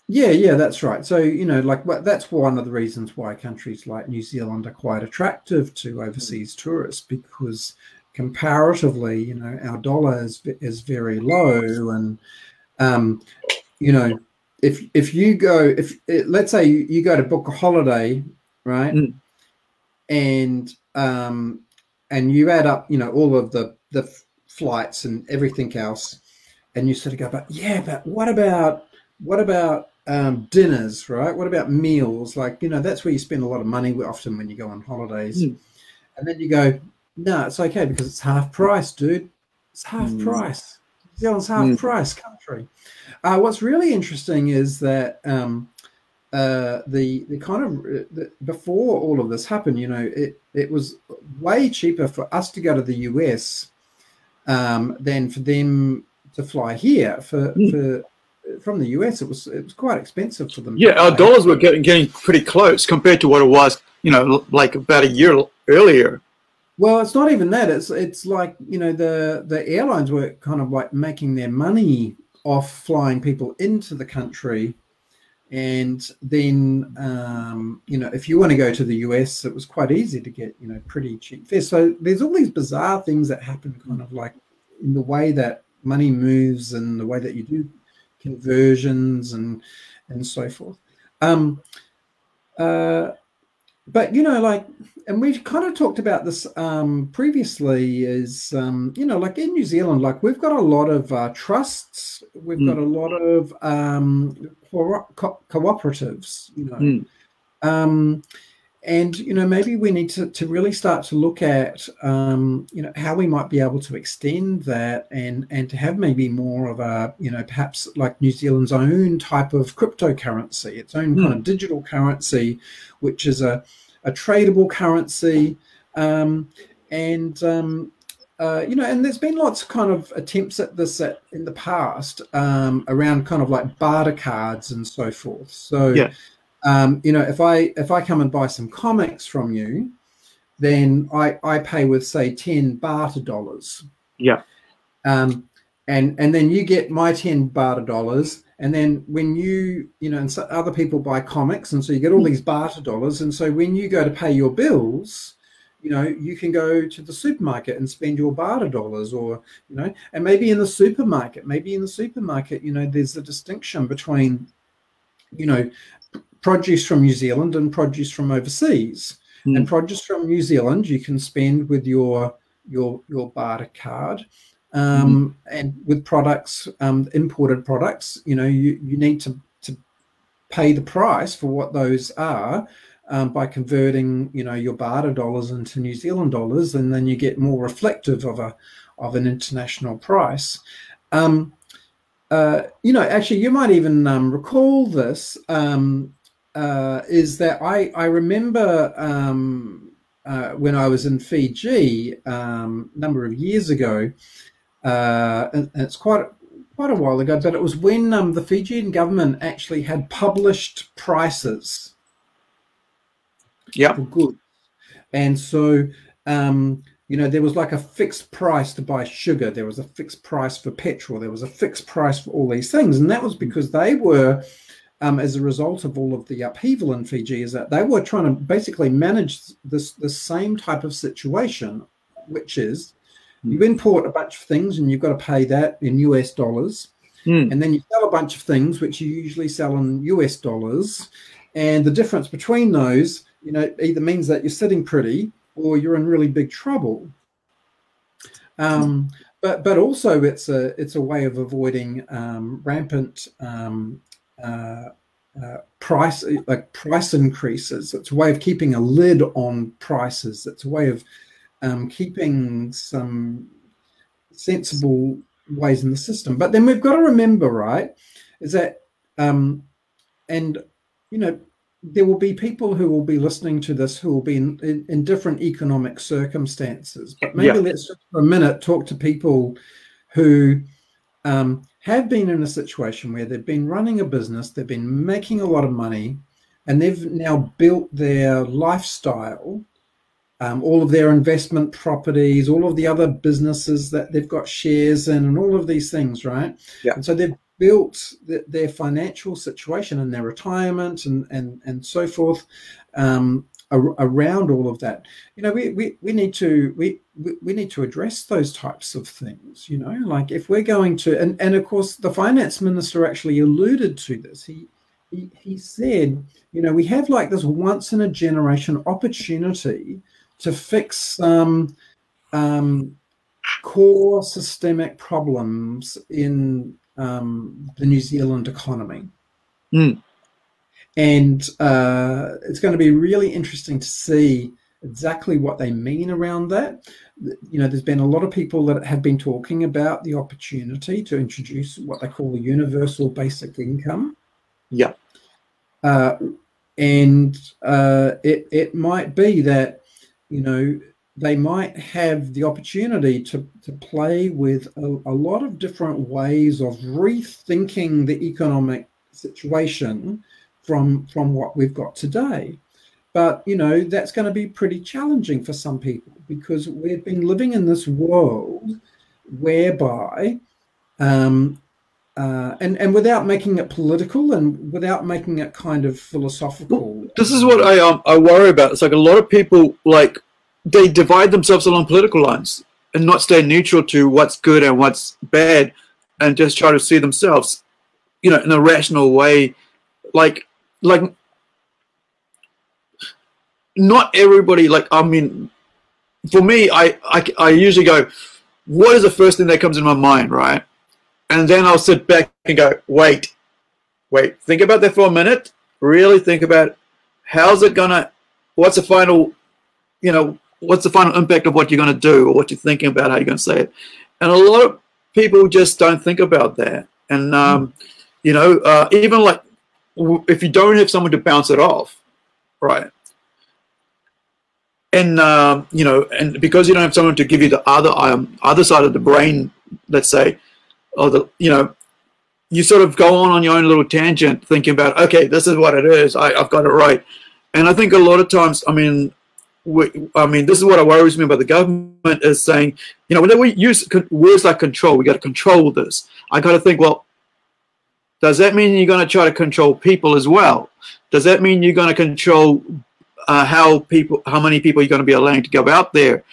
Yeah, yeah, that's right. So, you know, like that's one of the reasons why countries like New Zealand are quite attractive to overseas tourists, because comparatively, you know, our dollar is, is very low. And, um, you know, if if you go, if let's say you, you go to book a holiday, right, mm. and um, and you add up, you know, all of the the flights and everything else, and you sort of go, but yeah, but what about what about um, dinners, right? What about meals? Like, you know, that's where you spend a lot of money often when you go on holidays, mm. and then you go, no, it's okay because it's half price, dude. It's half mm. price. New Zealand's half mm. price country. Uh, what's really interesting is that um, uh, the the kind of the, before all of this happened, you know, it it was way cheaper for us to go to the U S um, than for them to fly here. For, mm. for from the U S, it was it was quite expensive for them. Yeah, our dollars were getting getting pretty close compared to what it was, you know, like about a year earlier. Well, it's not even that. It's it's like, you know, the the airlines were kind of like making their money off flying people into the country, and then um, you know, if you want to go to the U S, it was quite easy to get, you know, pretty cheap fares. So there's all these bizarre things that happen, kind of like in the way that money moves and the way that you do conversions and and so forth. Um, uh, but you know, like, and we've kind of talked about this um, previously, is, um, you know, like in New Zealand, like we've got a lot of uh, trusts, we've mm. got a lot of um, co co cooperatives, you know, mm. um, and, you know, maybe we need to, to really start to look at, um, you know, how we might be able to extend that and, and to have maybe more of a, you know, perhaps like New Zealand's own type of cryptocurrency, its own mm. kind of digital currency, which is a, a tradable currency. Um, and, um, uh, you know, and there's been lots of kind of attempts at this at, in the past um, around kind of like barter cards and so forth. So, yeah. Um, you know, if I if I come and buy some comics from you, then I, I pay with, say, ten barter dollars. Yeah. Um, and and then you get my ten barter dollars, and then when you you know, and so other people buy comics, and so you get all these barter dollars, and so when you go to pay your bills, you know, you can go to the supermarket and spend your barter dollars, or, you know, and maybe in the supermarket, maybe in the supermarket, you know, there's a distinction between, you know, produce from New Zealand and produce from overseas. Mm. And produce from New Zealand you can spend with your your your barter card, um, mm. and with products, um, imported products, you know, you you need to to pay the price for what those are, um, by converting, you know, your barter dollars into New Zealand dollars, and then you get more reflective of a of an international price. Um, uh, you know, actually, you might even um, recall this. Um, Uh, is that I, I remember um, uh, when I was in Fiji um, a number of years ago, uh, and, and it's quite quite a while ago, but it was when um, the Fijian government actually had published prices, yeah, for goods. And so, um, you know, there was like a fixed price to buy sugar, there was a fixed price for petrol, there was a fixed price for all these things, and that was because they were... Um, as a result of all of the upheaval in Fiji, is that they were trying to basically manage this the same type of situation, which is mm. you import a bunch of things and you've got to pay that in U S dollars, mm. and then you sell a bunch of things which you usually sell in U S dollars, and the difference between those, you know, either means that you're sitting pretty or you're in really big trouble. Um, but but also it's a it's a way of avoiding um, rampant um, Uh, uh, price like price increases. It's a way of keeping a lid on prices. It's a way of um, keeping some sensible ways in the system. But then we've got to remember, right, is that um, and you know, there will be people who will be listening to this who will be in, in, in different economic circumstances. But maybe yeah. let's just for a minute talk to people who um, have been in a situation where they've been running a business, they've been making a lot of money, and they've now built their lifestyle, um, all of their investment properties, all of the other businesses that they've got shares in, and all of these things, right? Yeah. And so they've built the, their financial situation and their retirement and, and, and so forth, um, around all of that. You know, we, we, we need to we, we need to address those types of things, you know, like if we're going to, and, and of course the finance minister actually alluded to this. He, he, he said, you know, we have like this once in a generation opportunity to fix some um, core systemic problems in um, the New Zealand economy. Mm. And uh, it's going to be really interesting to see exactly what they mean around that. You know, there's been a lot of people that have been talking about the opportunity to introduce what they call the universal basic income. Yeah. Uh, and uh, it, it might be that, you know, they might have the opportunity to, to play with a, a lot of different ways of rethinking the economic situation from from what we've got today. But, you know, that's going to be pretty challenging for some people, because we've been living in this world whereby, um, uh, and, and without making it political and without making it kind of philosophical. This is what I, um, I worry about. It's like a lot of people, like, they divide themselves along political lines and not stay neutral to what's good and what's bad, and just try to see themselves, you know, in a rational way. Like, like, not everybody, like, I mean, for me, I, I, I usually go, what is the first thing that comes in my mind, right? And then I'll sit back and go, wait, wait, think about that for a minute, really think about it. How's it gonna, what's the final, you know, what's the final impact of what you're gonna do, or what you're thinking about, how you're gonna say it. And a lot of people just don't think about that. And, um, mm. you know, uh, even like, if you don't have someone to bounce it off, right? And um, you know, and because you don't have someone to give you the other um, other side of the brain, let's say, or the, you know, you sort of go on on your own little tangent, thinking about, okay, this is what it is. I, I've got it right. And I think a lot of times, I mean, we, I mean, this is what worries me about the government, is saying, you know, when we use words like control, we got to control this. I got to think, well, does that mean you're going to try to control people as well? Does that mean you're going to control uh, how people, how many people you're going to be allowing to go out there?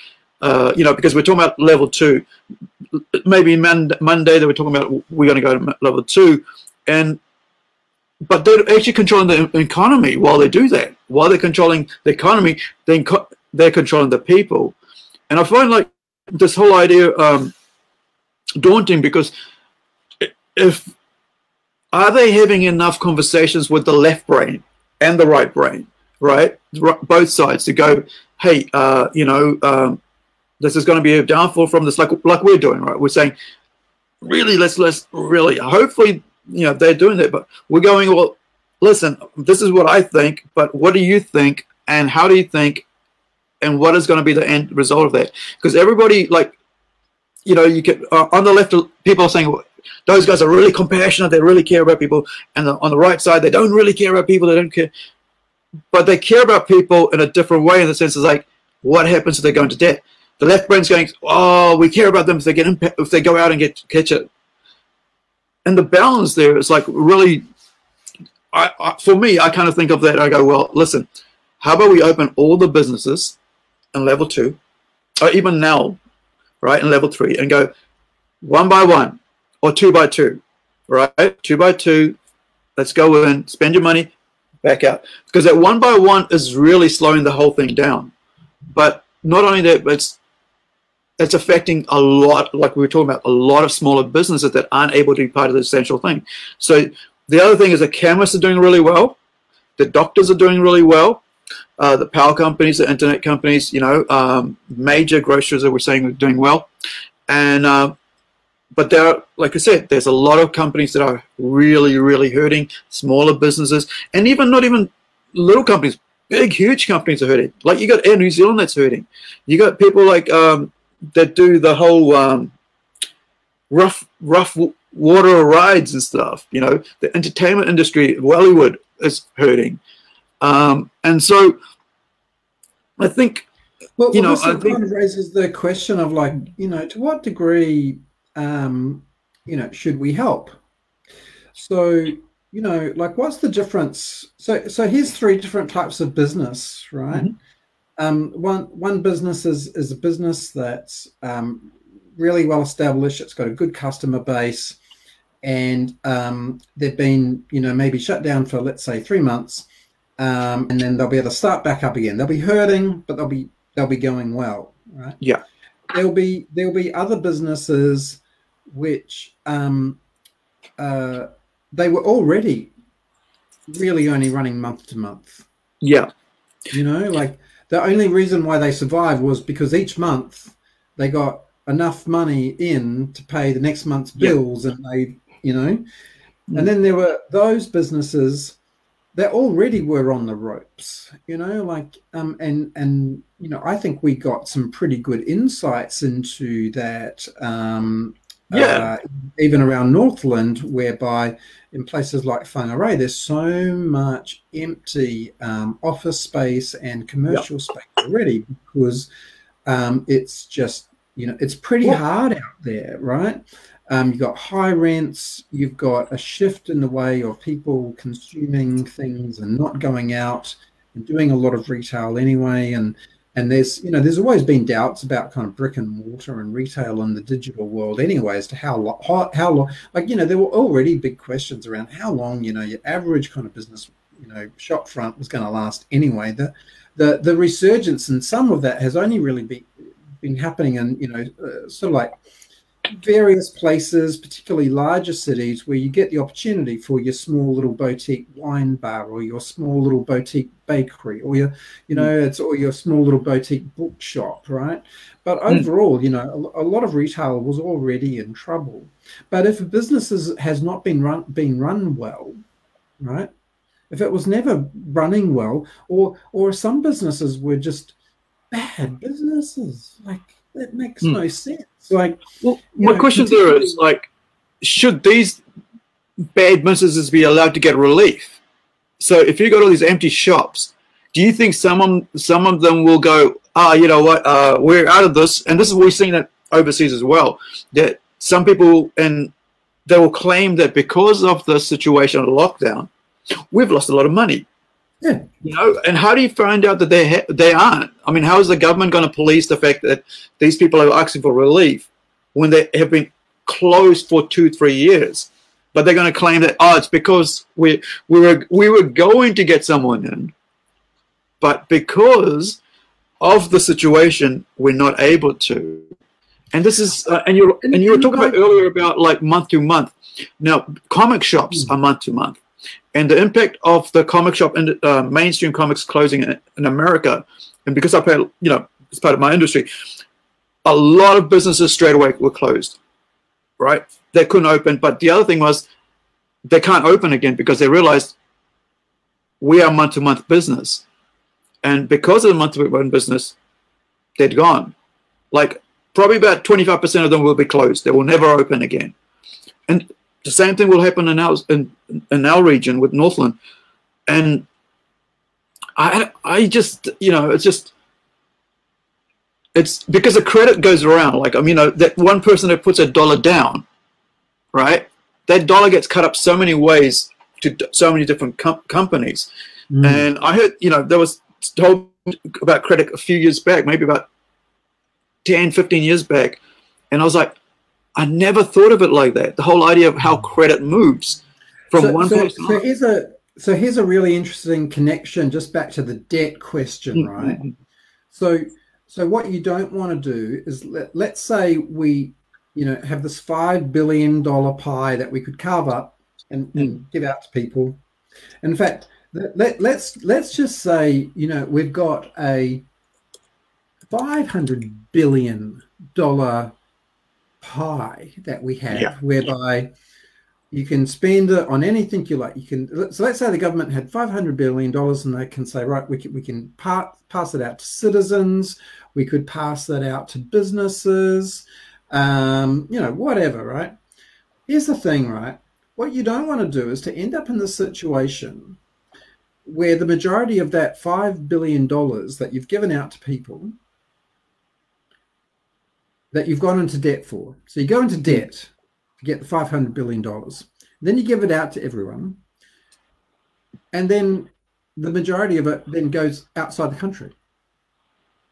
Uh, you know, because we're talking about level two. Maybe Monday, Monday they were talking about we're going to go to level two, and but they're actually controlling the economy while they do that. While they're controlling the economy, then they're controlling the people. And I find like this whole idea um, daunting, because if are they having enough conversations with the left brain and the right brain, right? Both sides, to go, hey, uh, you know, um, this is going to be a downfall from this, like like we're doing, right? We're saying, really, let's, let's really, hopefully, you know, they're doing that, but we're going, well, listen, this is what I think, but what do you think, and how do you think, and what is going to be the end result of that? Because everybody, like, you know, you can, uh, on the left, people are saying, well, those guys are really compassionate, they really care about people, and on the right side, they don't really care about people, they don't care, but they care about people in a different way, in the sense is like, what happens if they go into debt? The left brain's going, oh, we care about them if they get impact, if they go out and get catch it. And the balance there is like really, I, I for me, I kind of think of that. I go, well, listen, how about we open all the businesses in level two, or even now, right, in level three, and go one by one. Or two by two, right? Two by two, let's go in, spend your money, back out. Because that one by one is really slowing the whole thing down. But not only that, but it's, it's affecting a lot, like we were talking about, a lot of smaller businesses that aren't able to be part of the essential thing. So the other thing is the chemists are doing really well, the doctors are doing really well, uh, the power companies, the internet companies, you know, um, major grocers that we're saying are doing well. And, uh, but there are, like I said, there's a lot of companies that are really, really hurting, smaller businesses, and even not even little companies, big, huge companies are hurting. Like you got Air New Zealand that's hurting. You got people like um, that do the whole um, rough, rough water rides and stuff. You know, the entertainment industry, Hollywood, is hurting. Um, and so I think, well, you well, know, this I think kind of raises the question of like, you know, to what degree, um you know, should we help? So you know, like, what's the difference? So, so here's three different types of business, right? Mm-hmm. um, one one business is is a business that's um, really well established. It's got a good customer base, and um, they've been, you know, maybe shut down for, let's say, three months, um, and then they'll be able to start back up again. They'll be hurting, but they'll be they'll be going well, right? Yeah. There'll be there'll be other businesses which um, uh, they were already really only running month to month. Yeah, you know, like the only reason why they survived was because each month they got enough money in to pay the next month's bills, yeah. and they, you know, mm-hmm. and then there were those businesses that already were on the ropes, you know, like, um, and, and, you know, I think we got some pretty good insights into that, um, yeah. uh, even around Northland, whereby in places like Whangarei, there's so much empty um, office space and commercial yep. space already, because um, it's just, you know, it's pretty what? hard out there, right? Um, you've got high rents, you've got a shift in the way of people consuming things and not going out and doing a lot of retail anyway. And and there's, you know, there's always been doubts about kind of brick and mortar and retail in the digital world anyway, as to how, how, how long, like, you know, there were already big questions around how long, you know, your average kind of business, you know, shop front was going to last anyway. The, the, the resurgence in some of that has only really been, been happening in, you know, uh, sort of like, various places, particularly larger cities, where you get the opportunity for your small little boutique wine bar, or your small little boutique bakery, or your, you know, it's or your small little boutique bookshop, right? But overall, mm. you know, a, a lot of retail was already in trouble. But if a business is, has not been run been run well, right? If it was never running well, or or some businesses were just bad businesses, like. That makes mm. no sense. Like, well, my know, question there is, like, should these bad businesses be allowed to get relief? So if you got all these empty shops, do you think some of, some of them will go, ah, oh, you know what, uh, we're out of this? And this is what we've seen that overseas as well, that some people, and they will claim that because of the situation of lockdown, we've lost a lot of money. Yeah. You know, and how do you find out that they ha they aren't? I mean, how is the government going to police the fact that these people are asking for relief when they have been closed for two, three years? But they're going to claim that, oh, it's because we we were we were going to get someone in, but because of the situation, we're not able to. And this is uh, and you and you were talking about earlier about like month to month. Now, comic shops mm. are month to month. And the impact of the comic shop and uh, mainstream comics closing in, in America, and because I play, you know, it's part of my industry, a lot of businesses straight away were closed, right? They couldn't open. But the other thing was they can't open again because they realized we are month-to-month business. And because of the month-to-month business, they're gone. Like probably about twenty-five percent of them will be closed. They will never open again. And the same thing will happen in our, in, in our region with Northland. And I, I just, you know, it's just, it's because the credit goes around. Like, I mean, you know, that one person that puts a dollar down, right, that dollar gets cut up so many ways to so many different com companies. Mm. And I heard, you know, there was told about credit a few years back, maybe about ten, fifteen years back. And I was like, I never thought of it like that. The whole idea of how credit moves from so, one so, place to another. So here's a so here's a really interesting connection, just back to the debt question, mm-hmm. right? So so what you don't want to do is let, let's say we you know have this five billion dollar pie that we could carve up and, mm. and give out to people. In fact, let, let's let's just say you know we've got a five hundred billion dollar pie that we have, yeah. whereby you can spend it on anything you like. You can, so let's say the government had five hundred billion dollars, and they can say, right, we can, we can part, pass it out to citizens, we could pass that out to businesses, um, you know, whatever, right? Here's the thing, right? What you don't want to do is to end up in the situation where the majority of that five billion dollars that you've given out to people that you've gone into debt for. So you go into debt to get the five hundred billion dollars. Then you give it out to everyone. and then the majority of it then goes outside the country.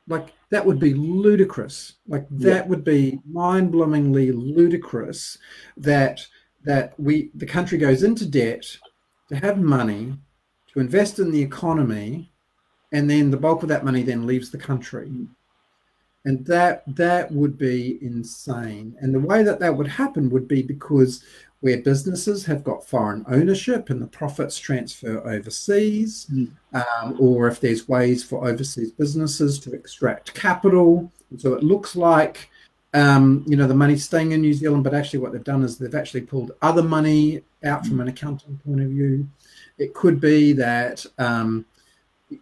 Like, that would be ludicrous. Like, that yeah. would be mind-bloomingly ludicrous that that we the country goes into debt to have money to invest in the economy, and then the bulk of that money then leaves the country. And that that would be insane. And the way that that would happen would be because where businesses have got foreign ownership and the profits transfer overseas, mm. um, or if there's ways for overseas businesses to extract capital. And so it looks like, um, you know, the money's staying in New Zealand, but actually what they've done is they've actually pulled other money out mm. from an accounting point of view. It could be that, um,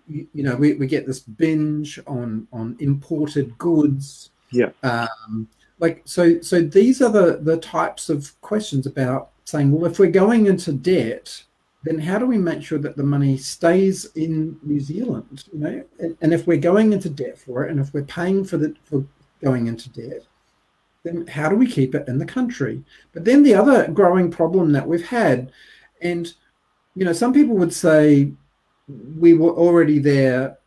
you, you know, we, we get this binge on, on imported goods. Yeah. Um, Like, so, so these are the, the types of questions about saying, well, if we're going into debt, then how do we make sure that the money stays in New Zealand? You know, and, and if we're going into debt for it, and if we're paying for the for going into debt, then how do we keep it in the country? But then the other growing problem that we've had, and, you know, some people would say we were already there.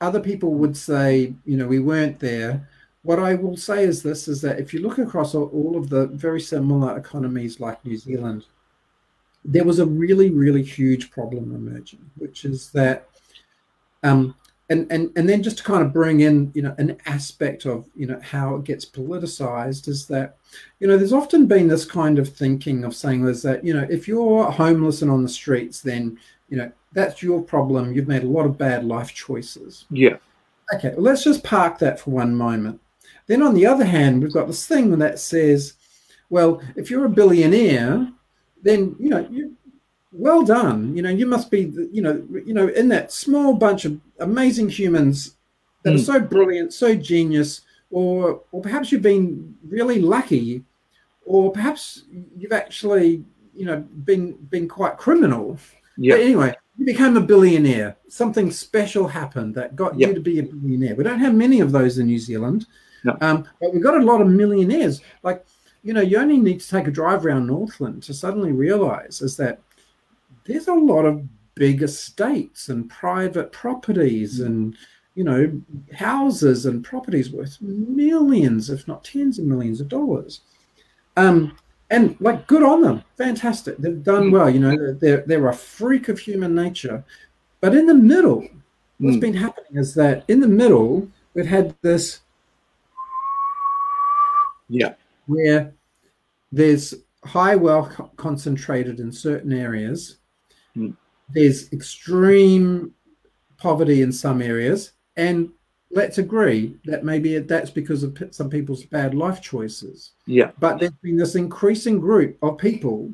Other people would say, you know, we weren't there. What I will say is this, is that if you look across all of the very similar economies like New Zealand, there was a really, really huge problem emerging, which is that, um, and, and, and then just to kind of bring in, you know, an aspect of, you know, how it gets politicized is that, you know, there's often been this kind of thinking of saying is that, you know, if you're homeless and on the streets, then, you know, that's your problem. You've made a lot of bad life choices. Yeah. Okay, well, let's just park that for one moment. Then on the other hand, we've got this thing that says, well, if you're a billionaire, then, you know, you, well done. You know, you must be, the, you know, you know, in that small bunch of amazing humans that mm. are so brilliant, so genius, or, or perhaps you've been really lucky, or perhaps you've actually, you know, been, been quite criminal. Yep. But anyway, you became a billionaire. Something special happened that got yep. you to be a billionaire. We don't have many of those in New Zealand. No. Um, but we've got a lot of millionaires. Like, you know, you only need to take a drive around Northland to suddenly realize is that there's a lot of big estates and private properties and, you know, houses and properties worth millions, if not tens of millions of dollars. Um, and like, good on them. Fantastic. They've done well. You know, they're, they're a freak of human nature. But in the middle, what's mm. been happening is that in the middle, we've had this Yeah, where there's high wealth co concentrated in certain areas. Mm. There's extreme poverty in some areas. And let's agree that maybe that's because of some people's bad life choices. Yeah. But there's been this increasing group of people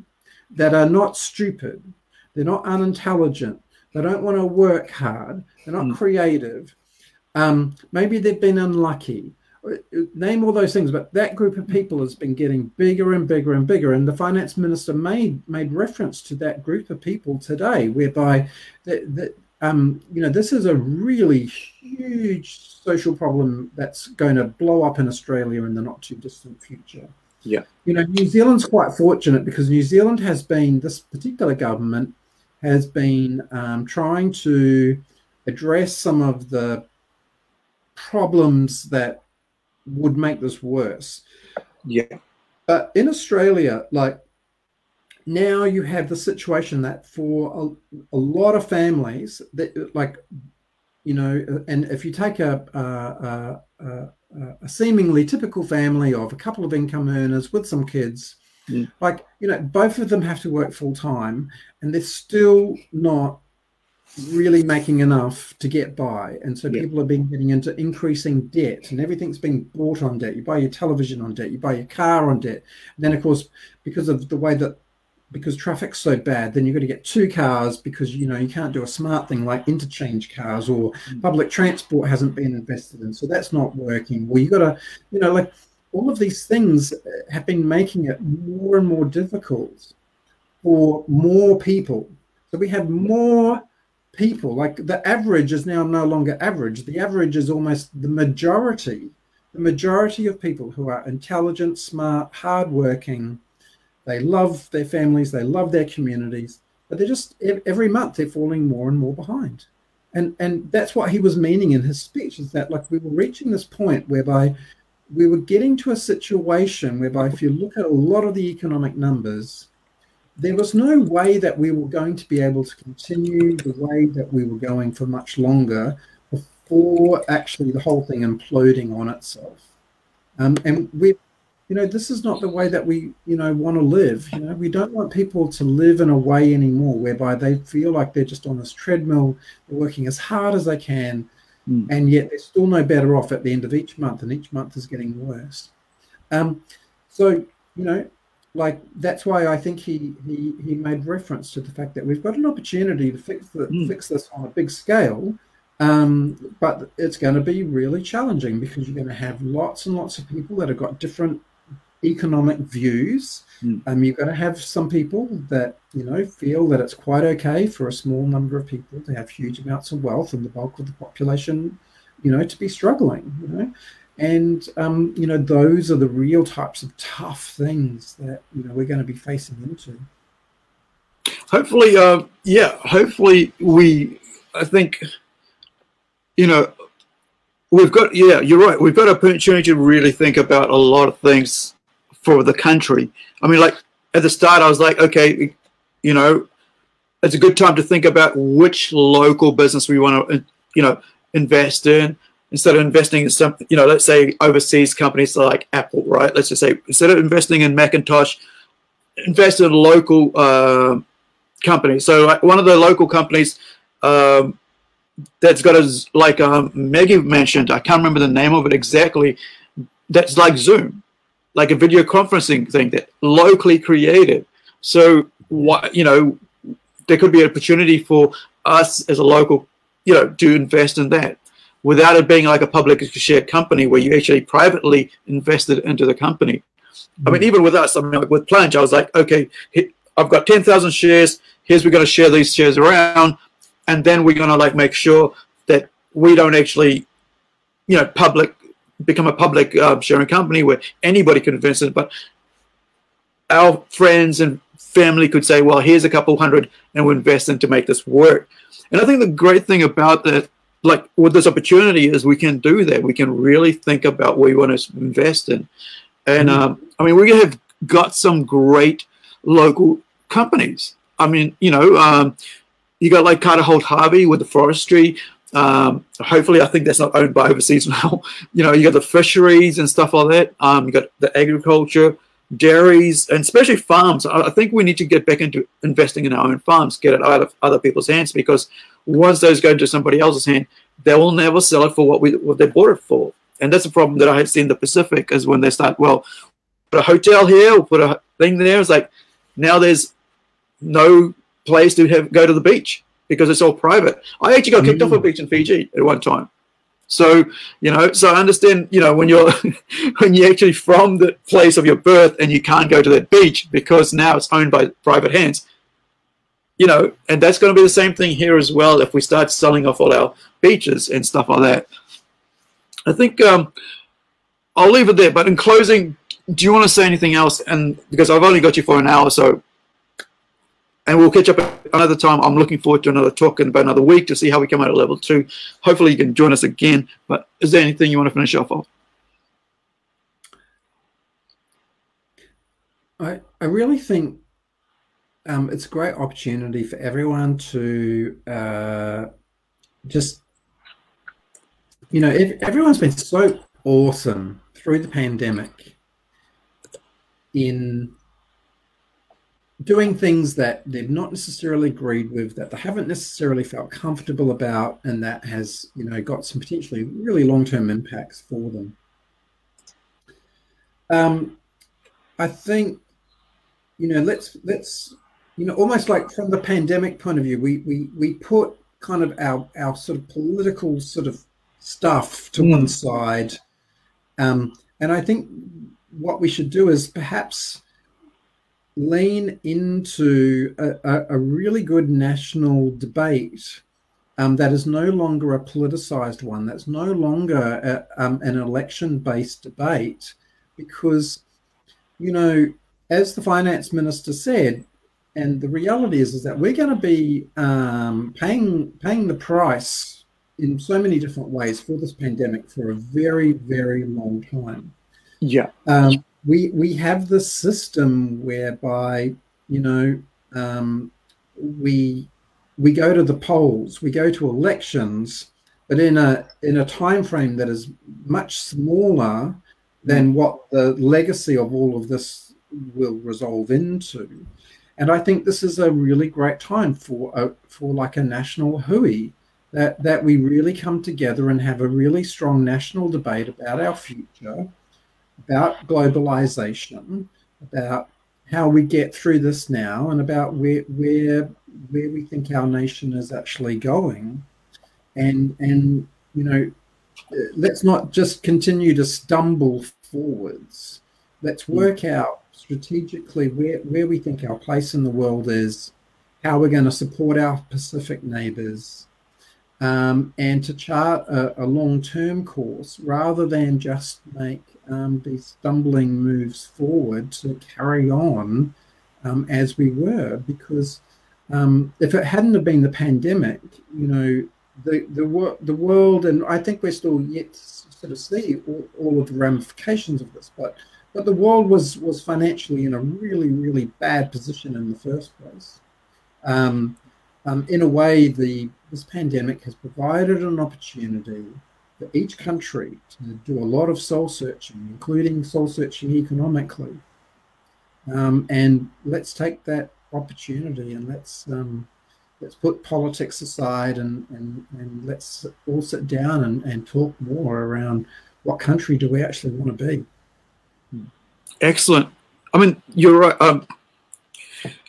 that are not stupid. They're not unintelligent. They don't want to work hard. They're not mm. creative. Um, maybe they've been unlucky. Name all those things, but that group of people has been getting bigger and bigger and bigger. And the finance minister made made reference to that group of people today, whereby that that um you know, this is a really huge social problem that's going to blow up in Australia in the not too distant future. Yeah, you know, New Zealand's quite fortunate because New Zealand has been, this particular government has been um, trying to address some of the problems that would make this worse. Yeah. But in Australia, like, now you have the situation that for a, a lot of families that, like, you know, and if you take a, a, a, a seemingly typical family of a couple of income earners with some kids, yeah. like, you know, both of them have to work full time and they're still not really making enough to get by, and so yeah. people have been getting into increasing debt, and everything's being bought on debt. You buy your television on debt, you buy your car on debt, and then of course, because of the way that, because traffic's so bad, then you've got to get two cars because, you know, you can't do a smart thing like interchange cars, or public transport hasn't been invested in, so that's not working. Well, you got to, you know, like, all of these things have been making it more and more difficult for more people. So we have more people, like, the average is now no longer average. The average is almost the majority, the majority of people who are intelligent, smart, hardworking. They love their families, they love their communities. but they're just, every month they're falling more and more behind. And, and that's what he was meaning in his speech, is that like we were reaching this point whereby we were getting to a situation whereby if you look at a lot of the economic numbers, there was no way that we were going to be able to continue the way that we were going for much longer before actually the whole thing imploding on itself. Um, and we, you know, this is not the way that we, you know, want to live. You know, we don't want people to live in a way anymore whereby they feel like they're just on this treadmill, they're working as hard as they can, mm. and yet they're still no better off at the end of each month, and each month is getting worse. Um, so, you know, like that's why I think he he he made reference to the fact that we've got an opportunity to fix the, mm. fix this on a big scale, um, but it's going to be really challenging because you're going to have lots and lots of people that have got different economic views. Mm. Um, you're going to have some people that, you know, feel that it's quite okay for a small number of people to have huge amounts of wealth and the bulk of the population, you know, to be struggling, you know. And, um, you know, those are the real types of tough things that, you know, we're going to be facing into. Hopefully, uh, yeah, hopefully we, I think, you know, we've got, yeah, you're right. We've got an opportunity to really think about a lot of things for the country. I mean, like at the start, I was like, okay, you know, it's a good time to think about which local business we want to, you know, invest in. Instead of investing in some, you know, let's say overseas companies like Apple, right? Let's just say instead of investing in Macintosh, invest in local uh, companies. So like one of the local companies um, that's got a, like um, Maggie mentioned, I can't remember the name of it exactly, that's like Zoom, like a video conferencing thing that locally created. So, what, you know, there could be an opportunity for us as a local, you know, to invest in that, without it being like a public share company where you actually privately invested into the company. I mean, even with us, I mean, with Plunge, I was like, okay, I've got ten thousand shares. Here's, we're going to share these shares around. And then we're going to like make sure that we don't actually, you know, public, become a public uh, sharing company where anybody can invest in it. But our friends and family could say, well, here's a couple hundred and we'll invest in to make this work. And I think the great thing about that, like with this opportunity, is we can do that. We can really think about what we want to invest in. And um, I mean, we have got some great local companies. I mean, you know, um, you got like Carter Holt Harvey with the forestry. Um, hopefully, I think that's not owned by overseas now. You know, you got the fisheries and stuff like that. Um, you got the agriculture, dairies, and especially farms. I think we need to get back into investing in our own farms, get it out of other people's hands, because once those go into somebody else's hand, they will never sell it for what we what they bought it for. And that's a problem that I had seen in the Pacific, is when they start, well, put a hotel here, we'll put a thing there. It's like now there's no place to have, go to the beach because it's all private. I actually got kicked mm. off a beach in Fiji at one time. So, you know, so I understand, you know, when you're when you're actually from the place of your birth and you can't go to that beach because now it's owned by private hands, you know, and that's going to be the same thing here as well if we start selling off all our beaches and stuff like that. I think um, I'll leave it there. But in closing, do you want to say anything else? And because I've only got you for an hour, so, and we'll catch up another time. I'm looking forward to another talk in about another week to see how we come out of level two. Hopefully you can join us again. But is there anything you want to finish off of? I, I really think Um, it's a great opportunity for everyone to uh, just, you know, if, everyone's been so awesome through the pandemic in doing things that they've not necessarily agreed with, that they haven't necessarily felt comfortable about, and that has, you know, got some potentially really long-term impacts for them. Um, I think, you know, let's, let's, you know, almost like from the pandemic point of view, we we we put kind of our our sort of political sort of stuff to mm. one side, um, and I think what we should do is perhaps lean into a, a, a really good national debate um, that is no longer a politicized one, that's no longer a, um, an election-based debate, because, you know, as the finance minister said, And the reality is, is that we're going to be um, paying paying the price in so many different ways for this pandemic for a very, very long time. Yeah. Um, we we have this system whereby, you know, um, we we go to the polls, we go to elections, but in a in a time frame that is much smaller than what the legacy of all of this will resolve into. And I think this is a really great time for a, for like a national hui, that, that we really come together and have a really strong national debate about our future, about globalization, about how we get through this now, and about where where where we think our nation is actually going. And, and you know, let's not just continue to stumble forwards. Let's work out strategically where, where we think our place in the world is, how we're going to support our Pacific neighbours, um, and to chart a, a long-term course rather than just make um, these stumbling moves forward to carry on um, as we were. Because um, if it hadn't have been the pandemic, you know, the the, wor the world, and I think we're still yet to sort of see all, all of the ramifications of this, but but the world was was financially in a really, really bad position in the first place. Um, um, in a way, the this pandemic has provided an opportunity for each country to do a lot of soul searching, including soul searching economically. Um, and let's take that opportunity, and let's um, let's put politics aside, and, and, and let's all sit down and, and talk more around what country do we actually want to be. Excellent. I mean, you're right. Um,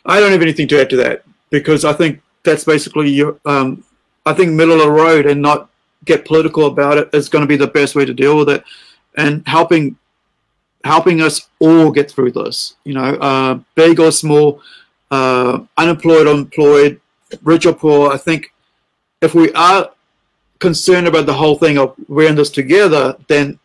I don't have anything to add to that, because I think that's basically, your, um, I think middle of the road and not get political about it is going to be the best way to deal with it, and helping helping us all get through this, you know, uh, big or small, uh, unemployed, employed, rich or poor. I think if we are concerned about the whole thing of we're in this together, then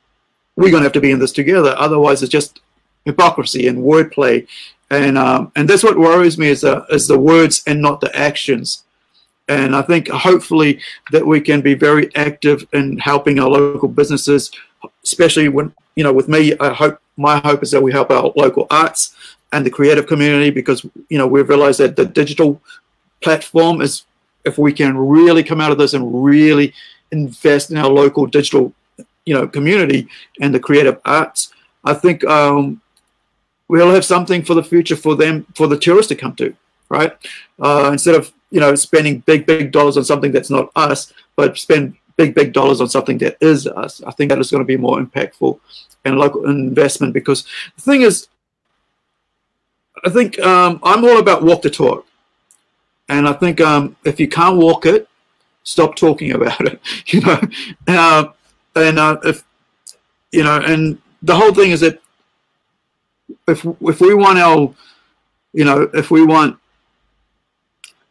we're going to have to be in this together. Otherwise, it's just hypocrisy and wordplay, and um, and that's what worries me, is the is the words and not the actions. And I think hopefully that we can be very active in helping our local businesses, especially when, you know, with me, I hope my hope is that we help our local arts and the creative community, because, you know, we've realized that the digital platform is, if we can really come out of this and really invest in our local digital, you know, community and the creative arts, I think um, we'll have something for the future for them, for the tourists to come to, right? Uh, instead of, you know, spending big, big dollars on something that's not us, but spend big, big dollars on something that is us. I think that is going to be more impactful, and local investment, because the thing is, I think um, I'm all about walk the talk. And I think um, if you can't walk it, stop talking about it, you know? Uh, and uh, if, you know, and, the whole thing is that if if we want our, you know, if we want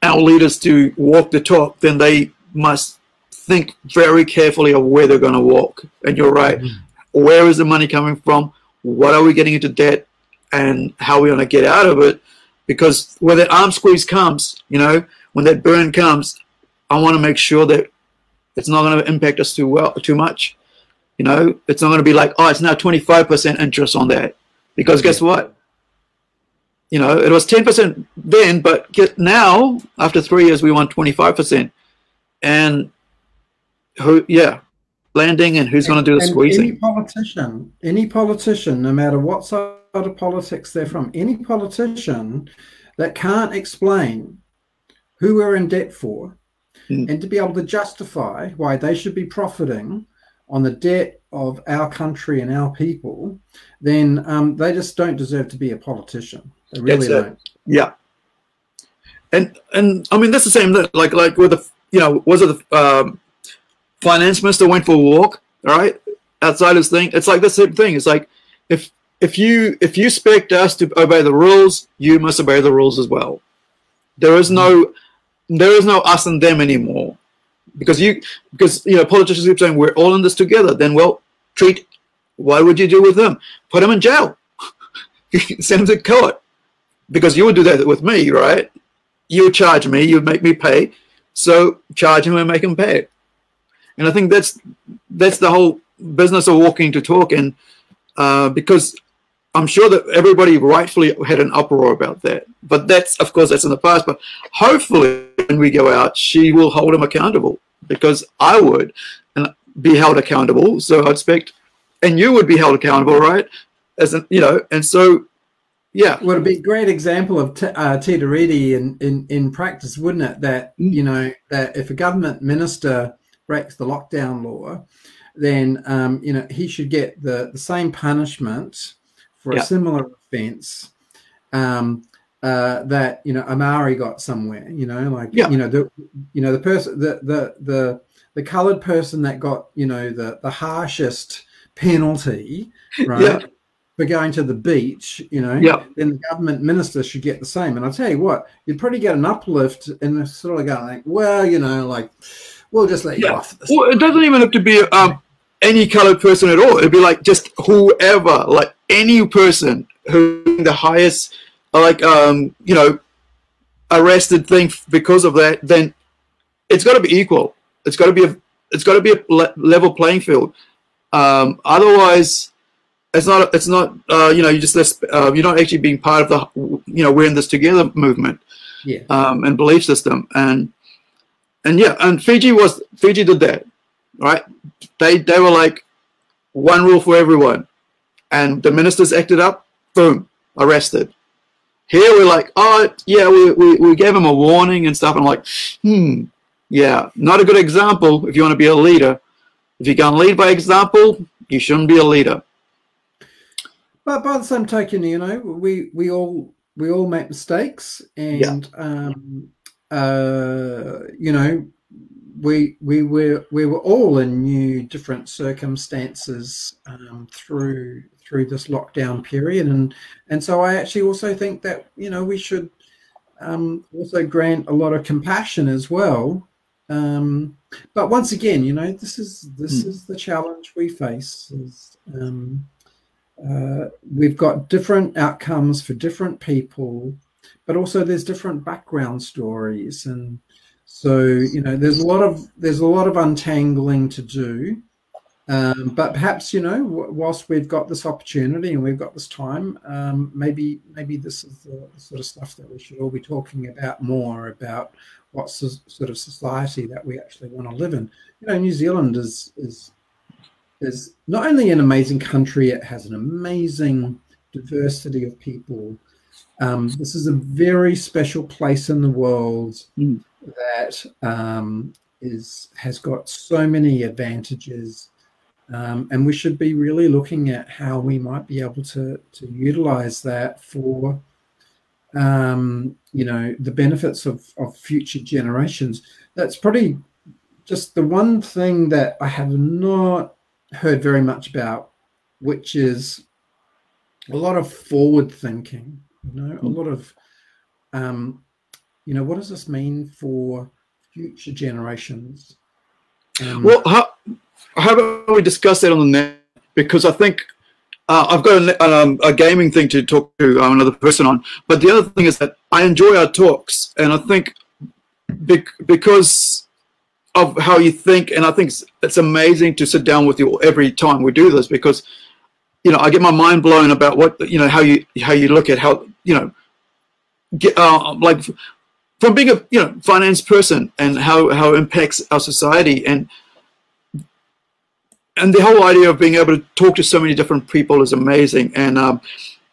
our leaders to walk the talk, then they must think very carefully of where they're going to walk. And you're right. Mm-hmm. Where is the money coming from? What are we getting into debt, and how are we going to get out of it? Because when that arm squeeze comes, you know, when that burn comes, I want to make sure that it's not going to impact us too well, too much. You know, it's not going to be like, oh, it's now twenty-five percent interest on that, because guess what? You know, it was ten percent then, but get now after three years we want twenty-five percent. And who, yeah, landing, and who's and, going to do the squeezing? Any politician, any politician, no matter what side of politics they're from, any politician that can't explain who we're in debt for, mm. and to be able to justify why they should be profiting on the debt of our country and our people, then um, they just don't deserve to be a politician. They really That's don't. It. Yeah, and and I mean that's the same. Like like with the, you know, was it the um, finance minister went for a walk? All right, outside his thing. It's like the same thing. It's like if if you if you expect us to obey the rules, you must obey the rules as well. There is no there is no us and them anymore. Because you, because you know, politicians keep saying we're all in this together. Then, well, treat. Why would you deal with them? Put them in jail. Send them to court. because you would do that with me, right? You would charge me, you would make me pay. So charge him and make him pay. And I think that's that's the whole business of walking to talk. And uh, because I'm sure that everybody rightfully had an uproar about that. But that's, of course, that's in the past. But hopefully when we go out, she will hold him accountable, because I would and be held accountable. So I expect, and you would be held accountable, right? As an, you know, and so, yeah. Well, it'd be a great example of t uh, Te Tiriti in, in, in practice, wouldn't it? That, mm. you know, that if a government minister breaks the lockdown law, then, um, you know, he should get the, the same punishment for yep. a similar offence um, uh, that, you know, a Maori got somewhere, you know, like, yep. you know, the, you know, the person, the, the, the, the coloured person that got, you know, the, the harshest penalty, right, yep. for going to the beach, you know, yep. then the government minister should get the same. And I'll tell you what, you'd probably get an uplift and sort of go like, well, you know, like, we'll just let you yeah. off this. Well, it doesn't even have to be um, any coloured person at all. It'd be like just whoever, like any person who the highest, like, um, you know, arrested thing because of that, then it's got to be equal. It's got to be a, it's got to be a le level playing field. Um, otherwise, it's not, it's not, uh, you know, you just, uh, you're not actually being part of the, you know, we're in this together movement, yeah, um, and belief system. And, And yeah, and Fiji was Fiji did that, right? They they were like one rule for everyone, and the ministers acted up. Boom, arrested. Here we're like, oh yeah, we we, we gave him a warning and stuff. And I'm like, hmm, yeah, not a good example. If you want to be a leader, if you can't lead by example, you shouldn't be a leader. But by the same token, you know, we we all we all make mistakes, and. Yeah. Um, Uh, you know, we we were we were all in new different circumstances um, through through this lockdown period, and and so I actually also think that, you know, we should um, also grant a lot of compassion as well. Um, but once again, you know, this is this mm. is the challenge we face. Is, um, uh, we've got different outcomes for different people. But also there's different background stories, and so, you know, there's a lot of there's a lot of untangling to do, um, but perhaps, you know, whilst we've got this opportunity and we've got this time, um, maybe maybe this is the sort of stuff that we should all be talking about more, about what so sort of society that we actually want to live in. You know, New Zealand is is is not only an amazing country, it has an amazing diversity of people. Um, this is a very special place in the world mm. that um, is has got so many advantages, um, and we should be really looking at how we might be able to to utilize that for, um, you know, the benefits of, of future generations. That's probably just the one thing that I have not heard very much about, which is a lot of forward thinking. You know, a lot of, um, you know, what does this mean for future generations? Um, well, how, how about we discuss that on the net? Because I think uh, I've got a, um, a gaming thing to talk to um, another person on. But the other thing is that I enjoy our talks, and I think bec because of how you think, and I think it's, it's amazing to sit down with you every time we do this, because, you know, I get my mind blown about what, you know, how you how you look at how, you know, get, uh, like from being a, you know, finance person, and how how it impacts our society, and and the whole idea of being able to talk to so many different people is amazing. And um,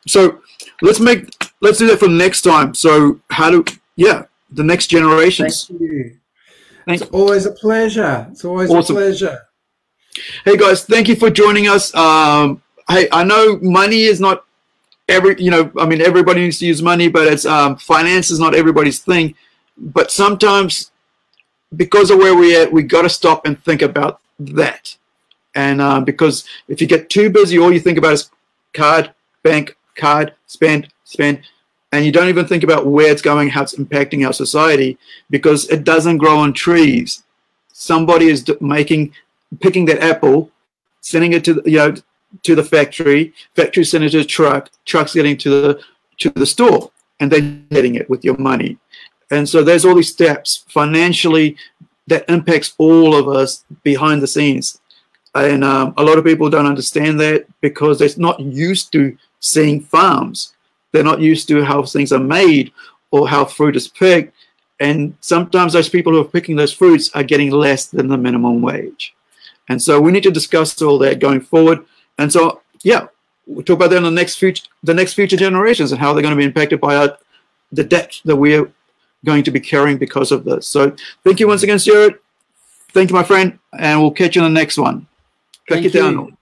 so let's make let's do that for next time. So how do yeah the next generations. Thank you. Thanks. It's always a pleasure. It's always awesome. a pleasure. Hey guys, thank you for joining us. Um, Hey, I know money is not every, you know, I mean, everybody needs to use money, but it's, um, finance is not everybody's thing. But sometimes, because of where we're at, we got to stop and think about that. And uh, because if you get too busy, all you think about is card, bank, card, spend, spend, and you don't even think about where it's going, how it's impacting our society, because it doesn't grow on trees. Somebody is making, picking that apple, sending it to, the, you know, to the factory, factory sent it to the truck, truck's getting to the to the store, and then getting it with your money. And so there's all these steps financially that impacts all of us behind the scenes. And um, a lot of people don't understand that because they're not used to seeing farms. They're not used to how things are made or how fruit is picked. And sometimes those people who are picking those fruits are getting less than the minimum wage. And so we need to discuss all that going forward. And so, yeah, we'll talk about that in the next future, the next future generations and how they're going to be impacted by our, the debt that we're going to be carrying because of this. So thank you once again, Jarred. Thank you, my friend. And we'll catch you on the next one. Thank you.